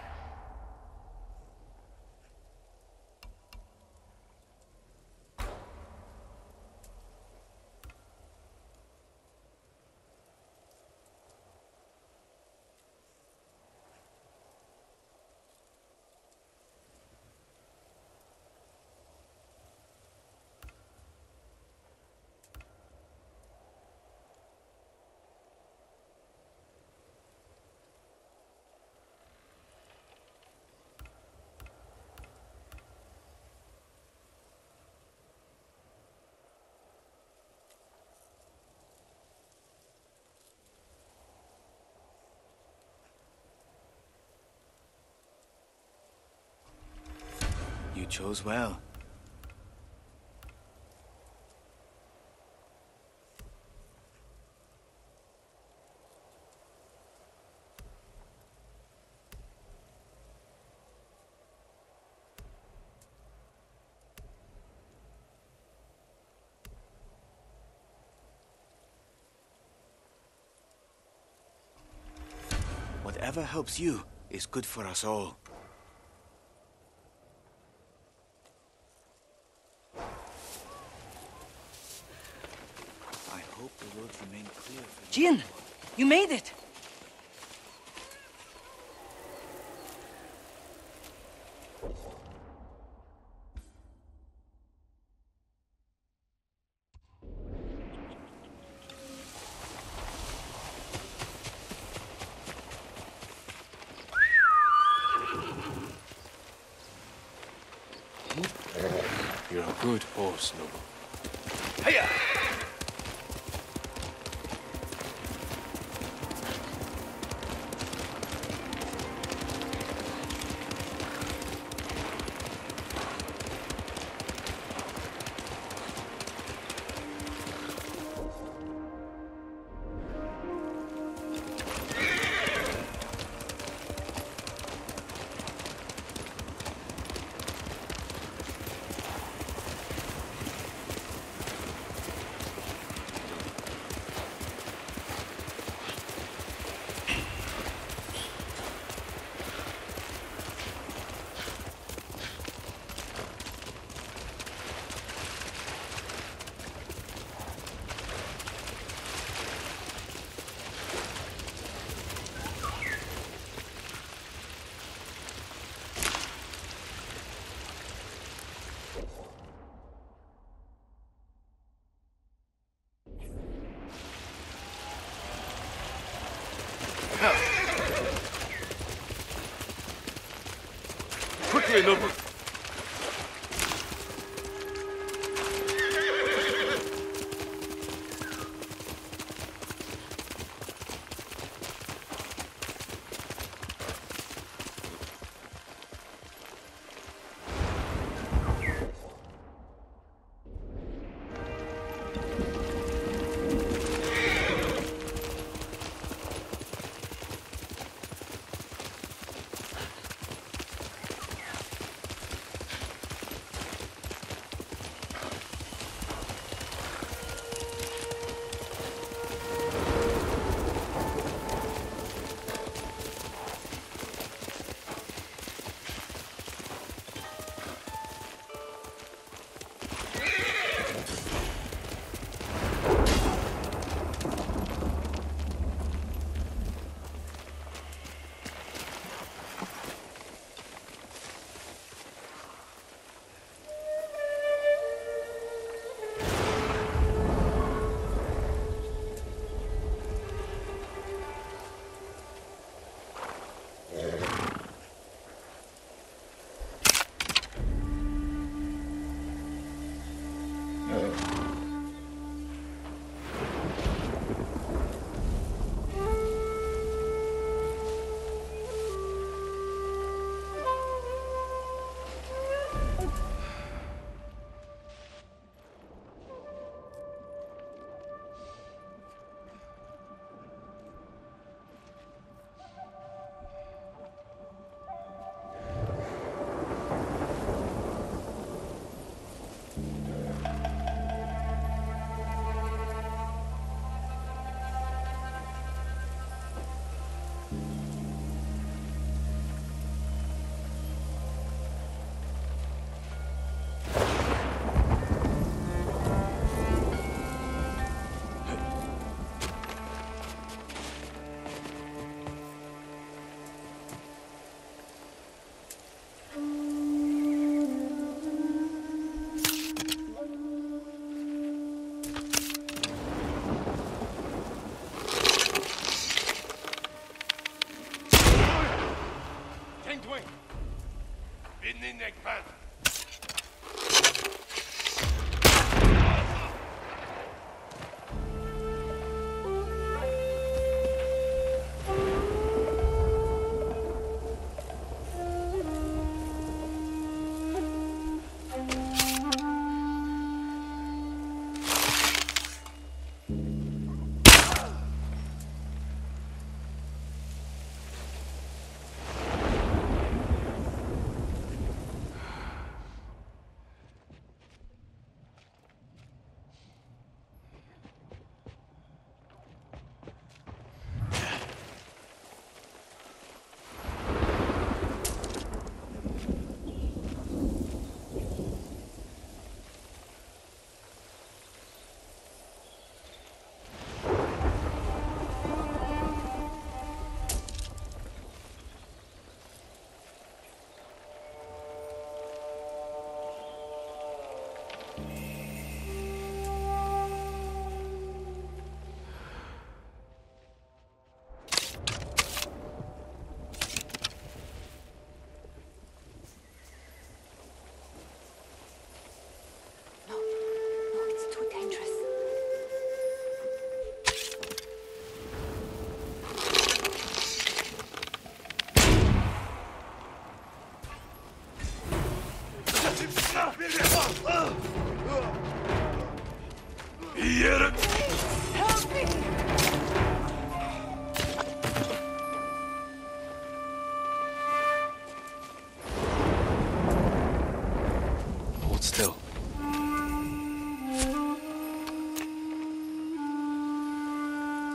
You chose well. Whatever helps you is good for us all. Jin, you made it! You're a good horse, Noburu. Hiya! Quickly, Noburu.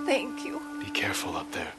Thank you. Be careful up there.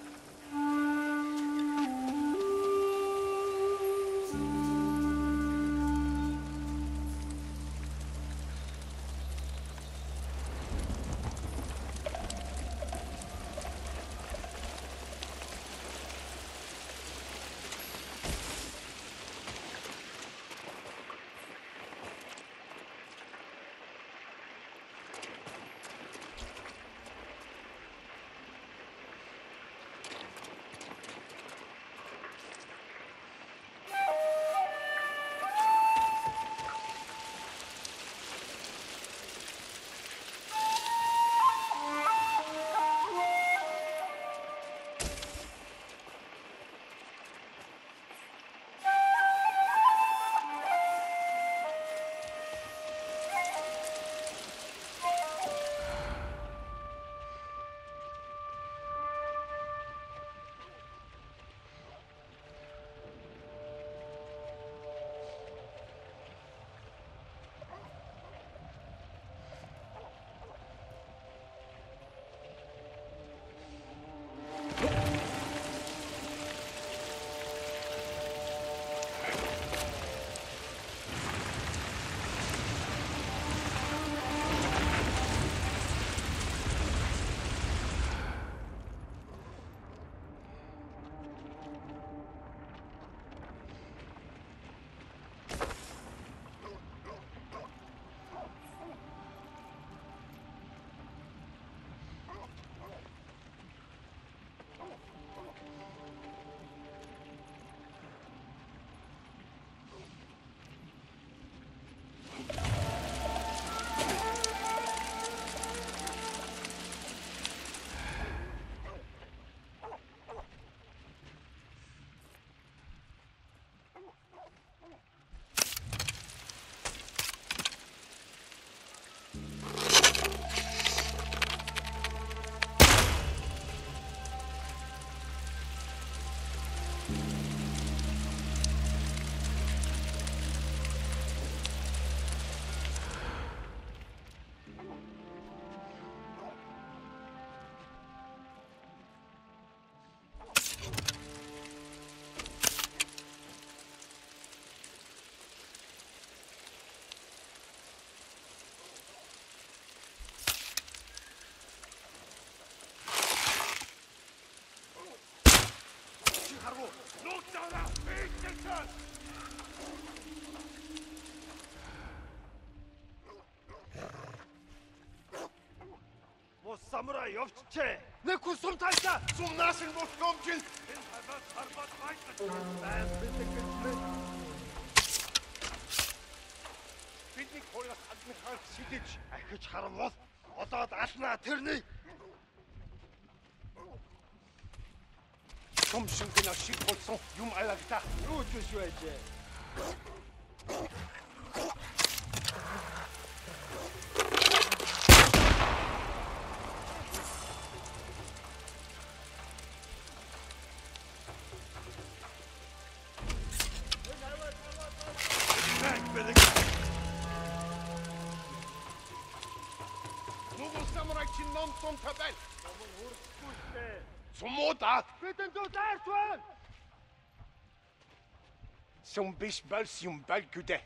Samurai of Che, Nekusum Taita, Sum Nasin was Comjin, and Habat Harbat Fight, Some bish bells, you bell good day.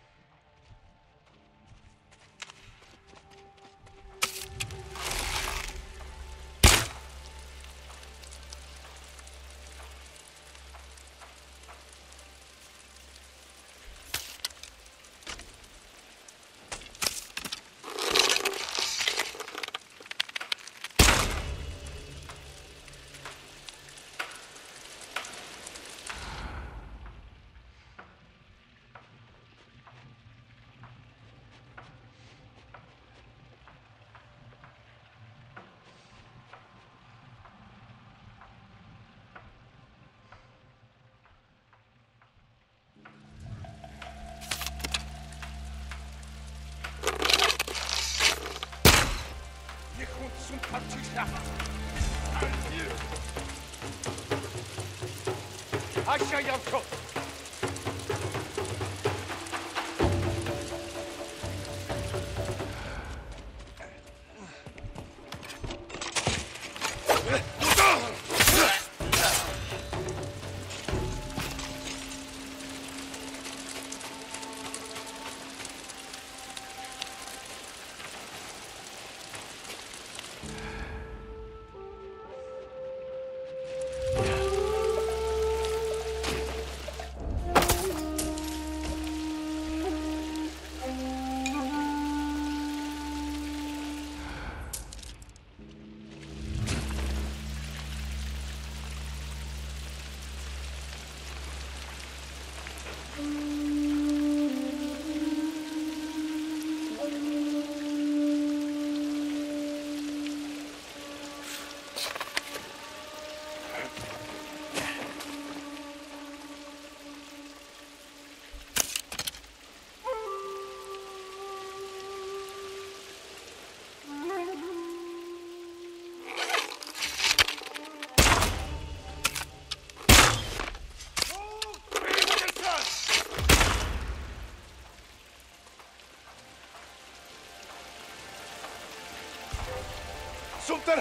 Aşağı yavrum.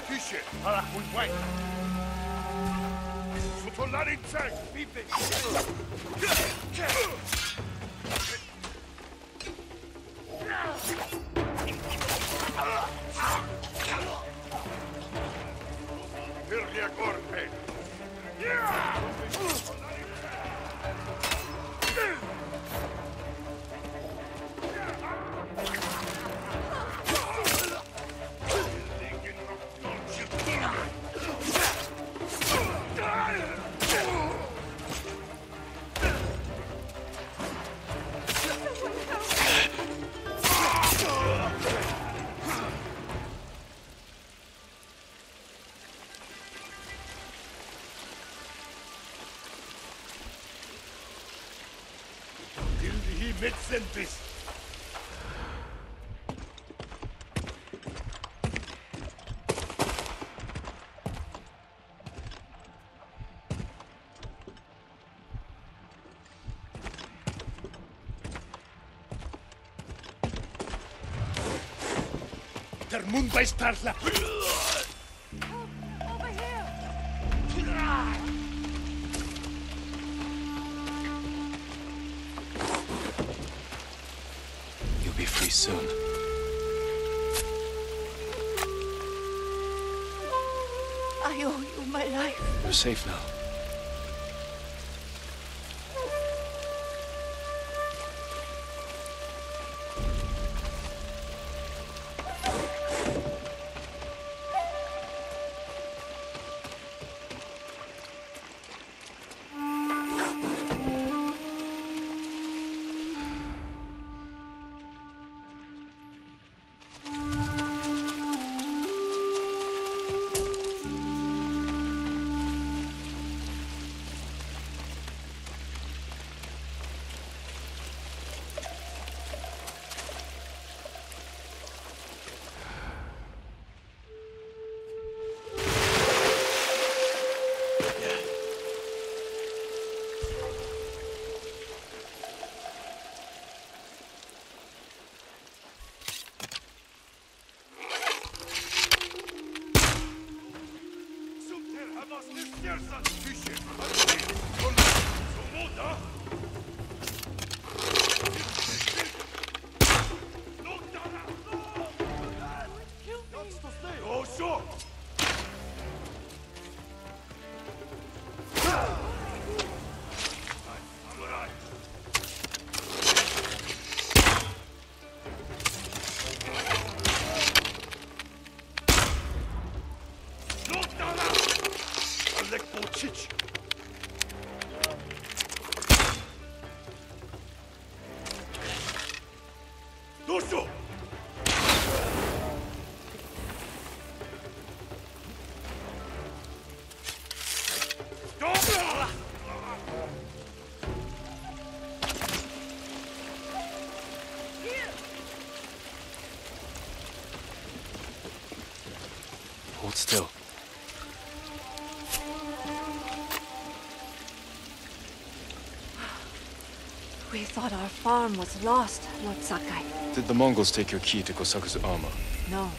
fichier. Voilà, vous le voyez. Ils sont au large de cinq, pipé. Virlia Corpe. This. Der Mund bei Starla. Soon. I owe you my life. You're safe now. Still. We thought our farm was lost, Lord Sakai. Did the Mongols take your key to Gosaku's armor? No.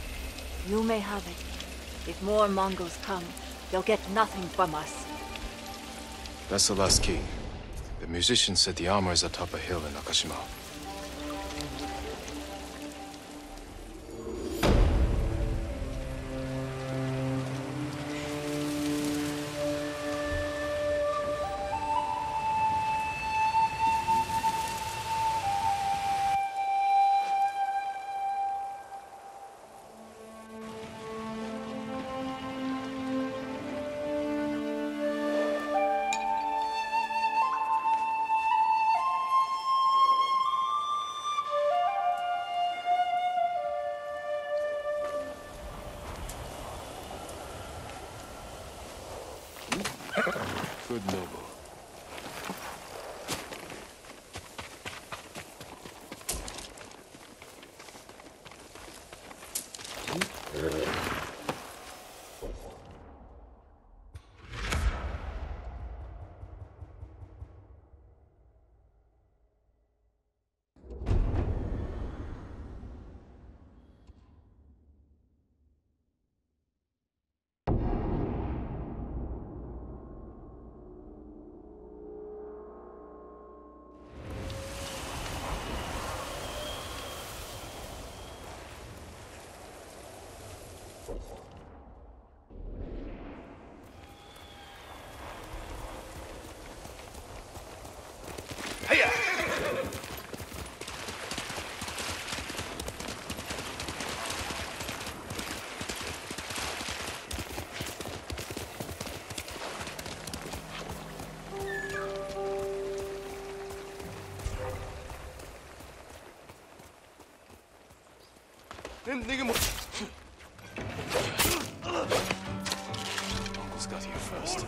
You may have it. If more Mongols come, they'll get nothing from us. That's the last key. The musician said the armor is atop a hill in Akashima. Good noble. Uncle's got here first.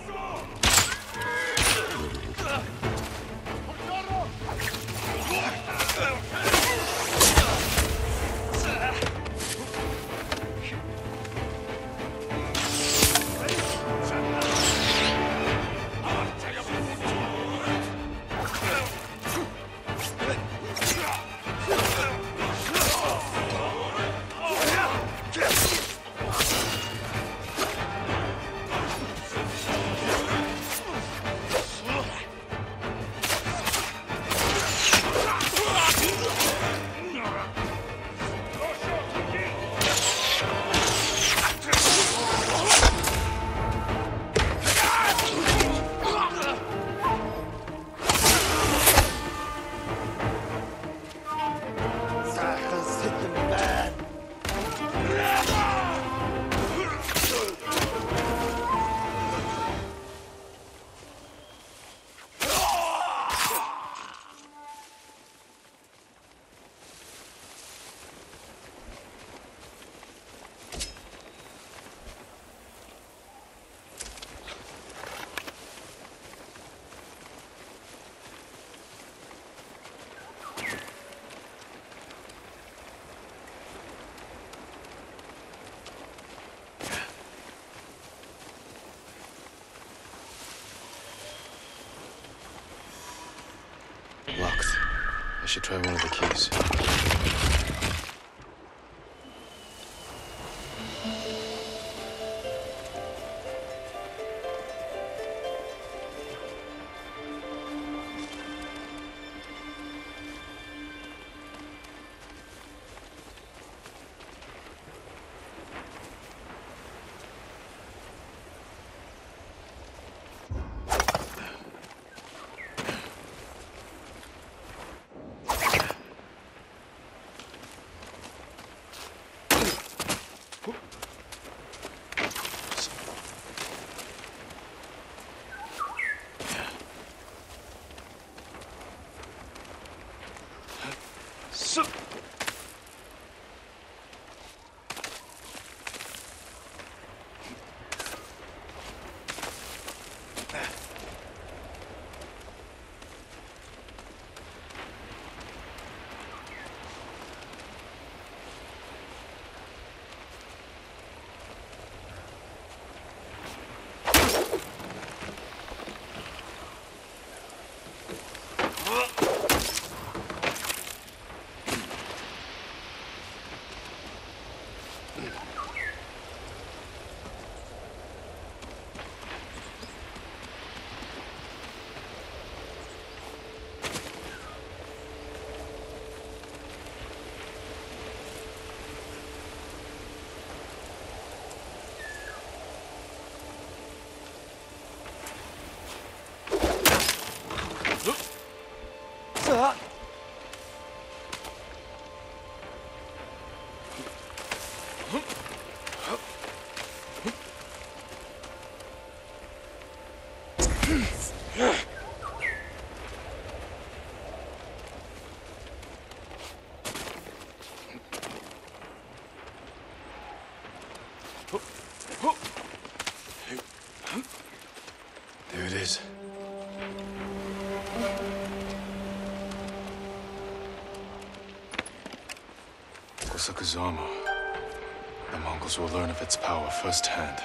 I should try one of the keys. There it is. Gosaku's armor. The Mongols will learn of its power firsthand.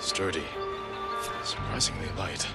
Sturdy, surprisingly light.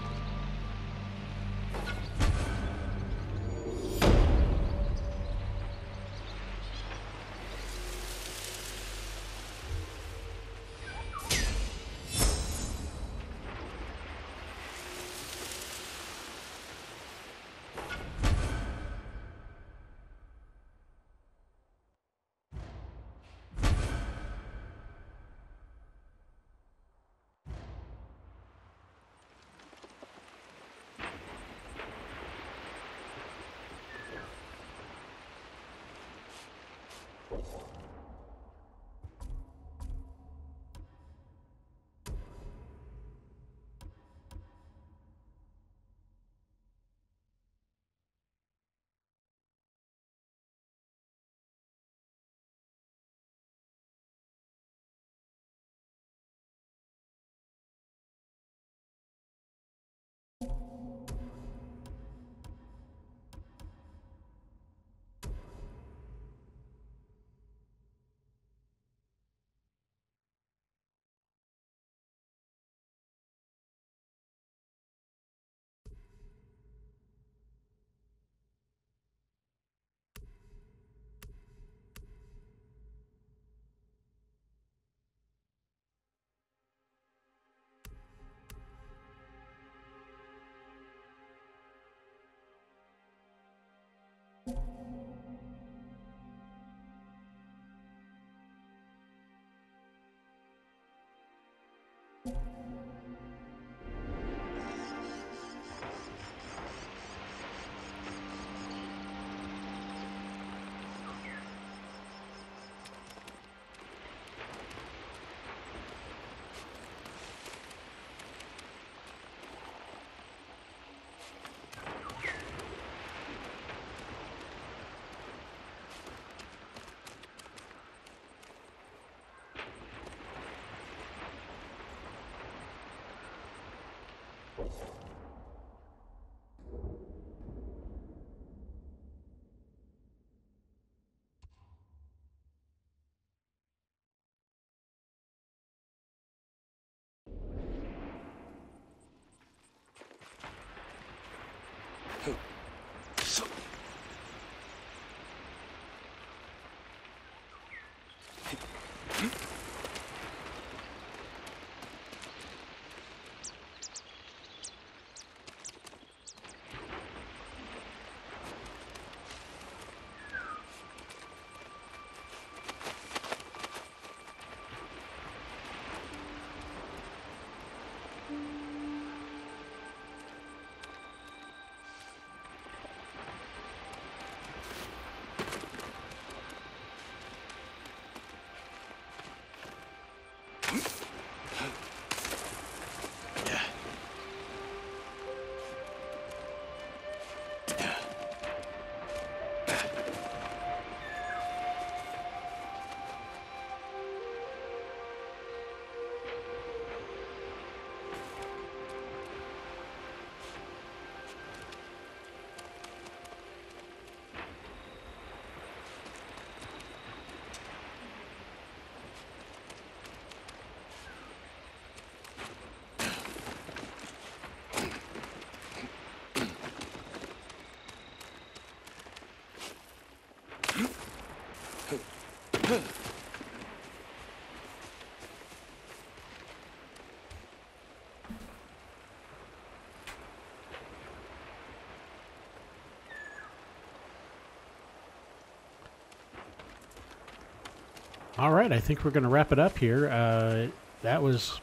All right, I think we're going to wrap it up here. Uh, that was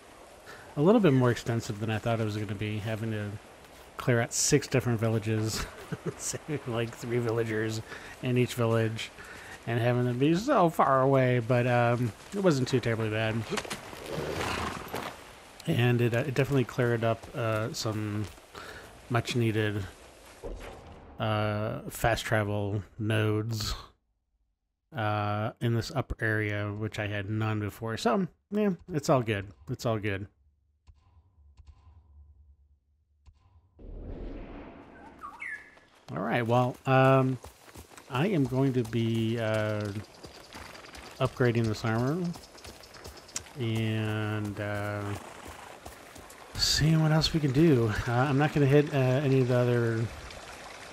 a little bit more extensive than I thought it was going to be, having to clear out six different villages, like three villagers in each village, and having them be so far away, but um, it wasn't too terribly bad. And it, uh, it definitely cleared up uh, some much-needed uh, fast travel nodes uh in this upper area, which I had none before. So yeah, it's all good. It's all good. All right, well, um I am going to be uh upgrading this armor and uh seeing what else we can do. uh, I'm not gonna hit uh, any of the other.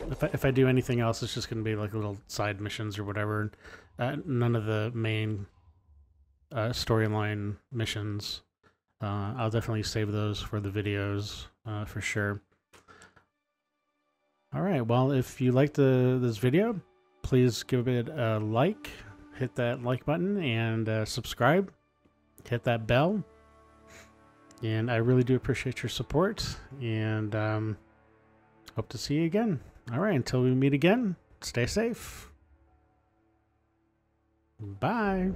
If I, if I do anything else, it's just going to be like little side missions or whatever. Uh, none of the main uh, storyline missions. Uh, I'll definitely save those for the videos uh, for sure. All right, well, if you liked the, this video, please give it a like. Hit that like button and uh, subscribe. Hit that bell. And I really do appreciate your support. And um, hope to see you again. All right, until we meet again, stay safe. Bye.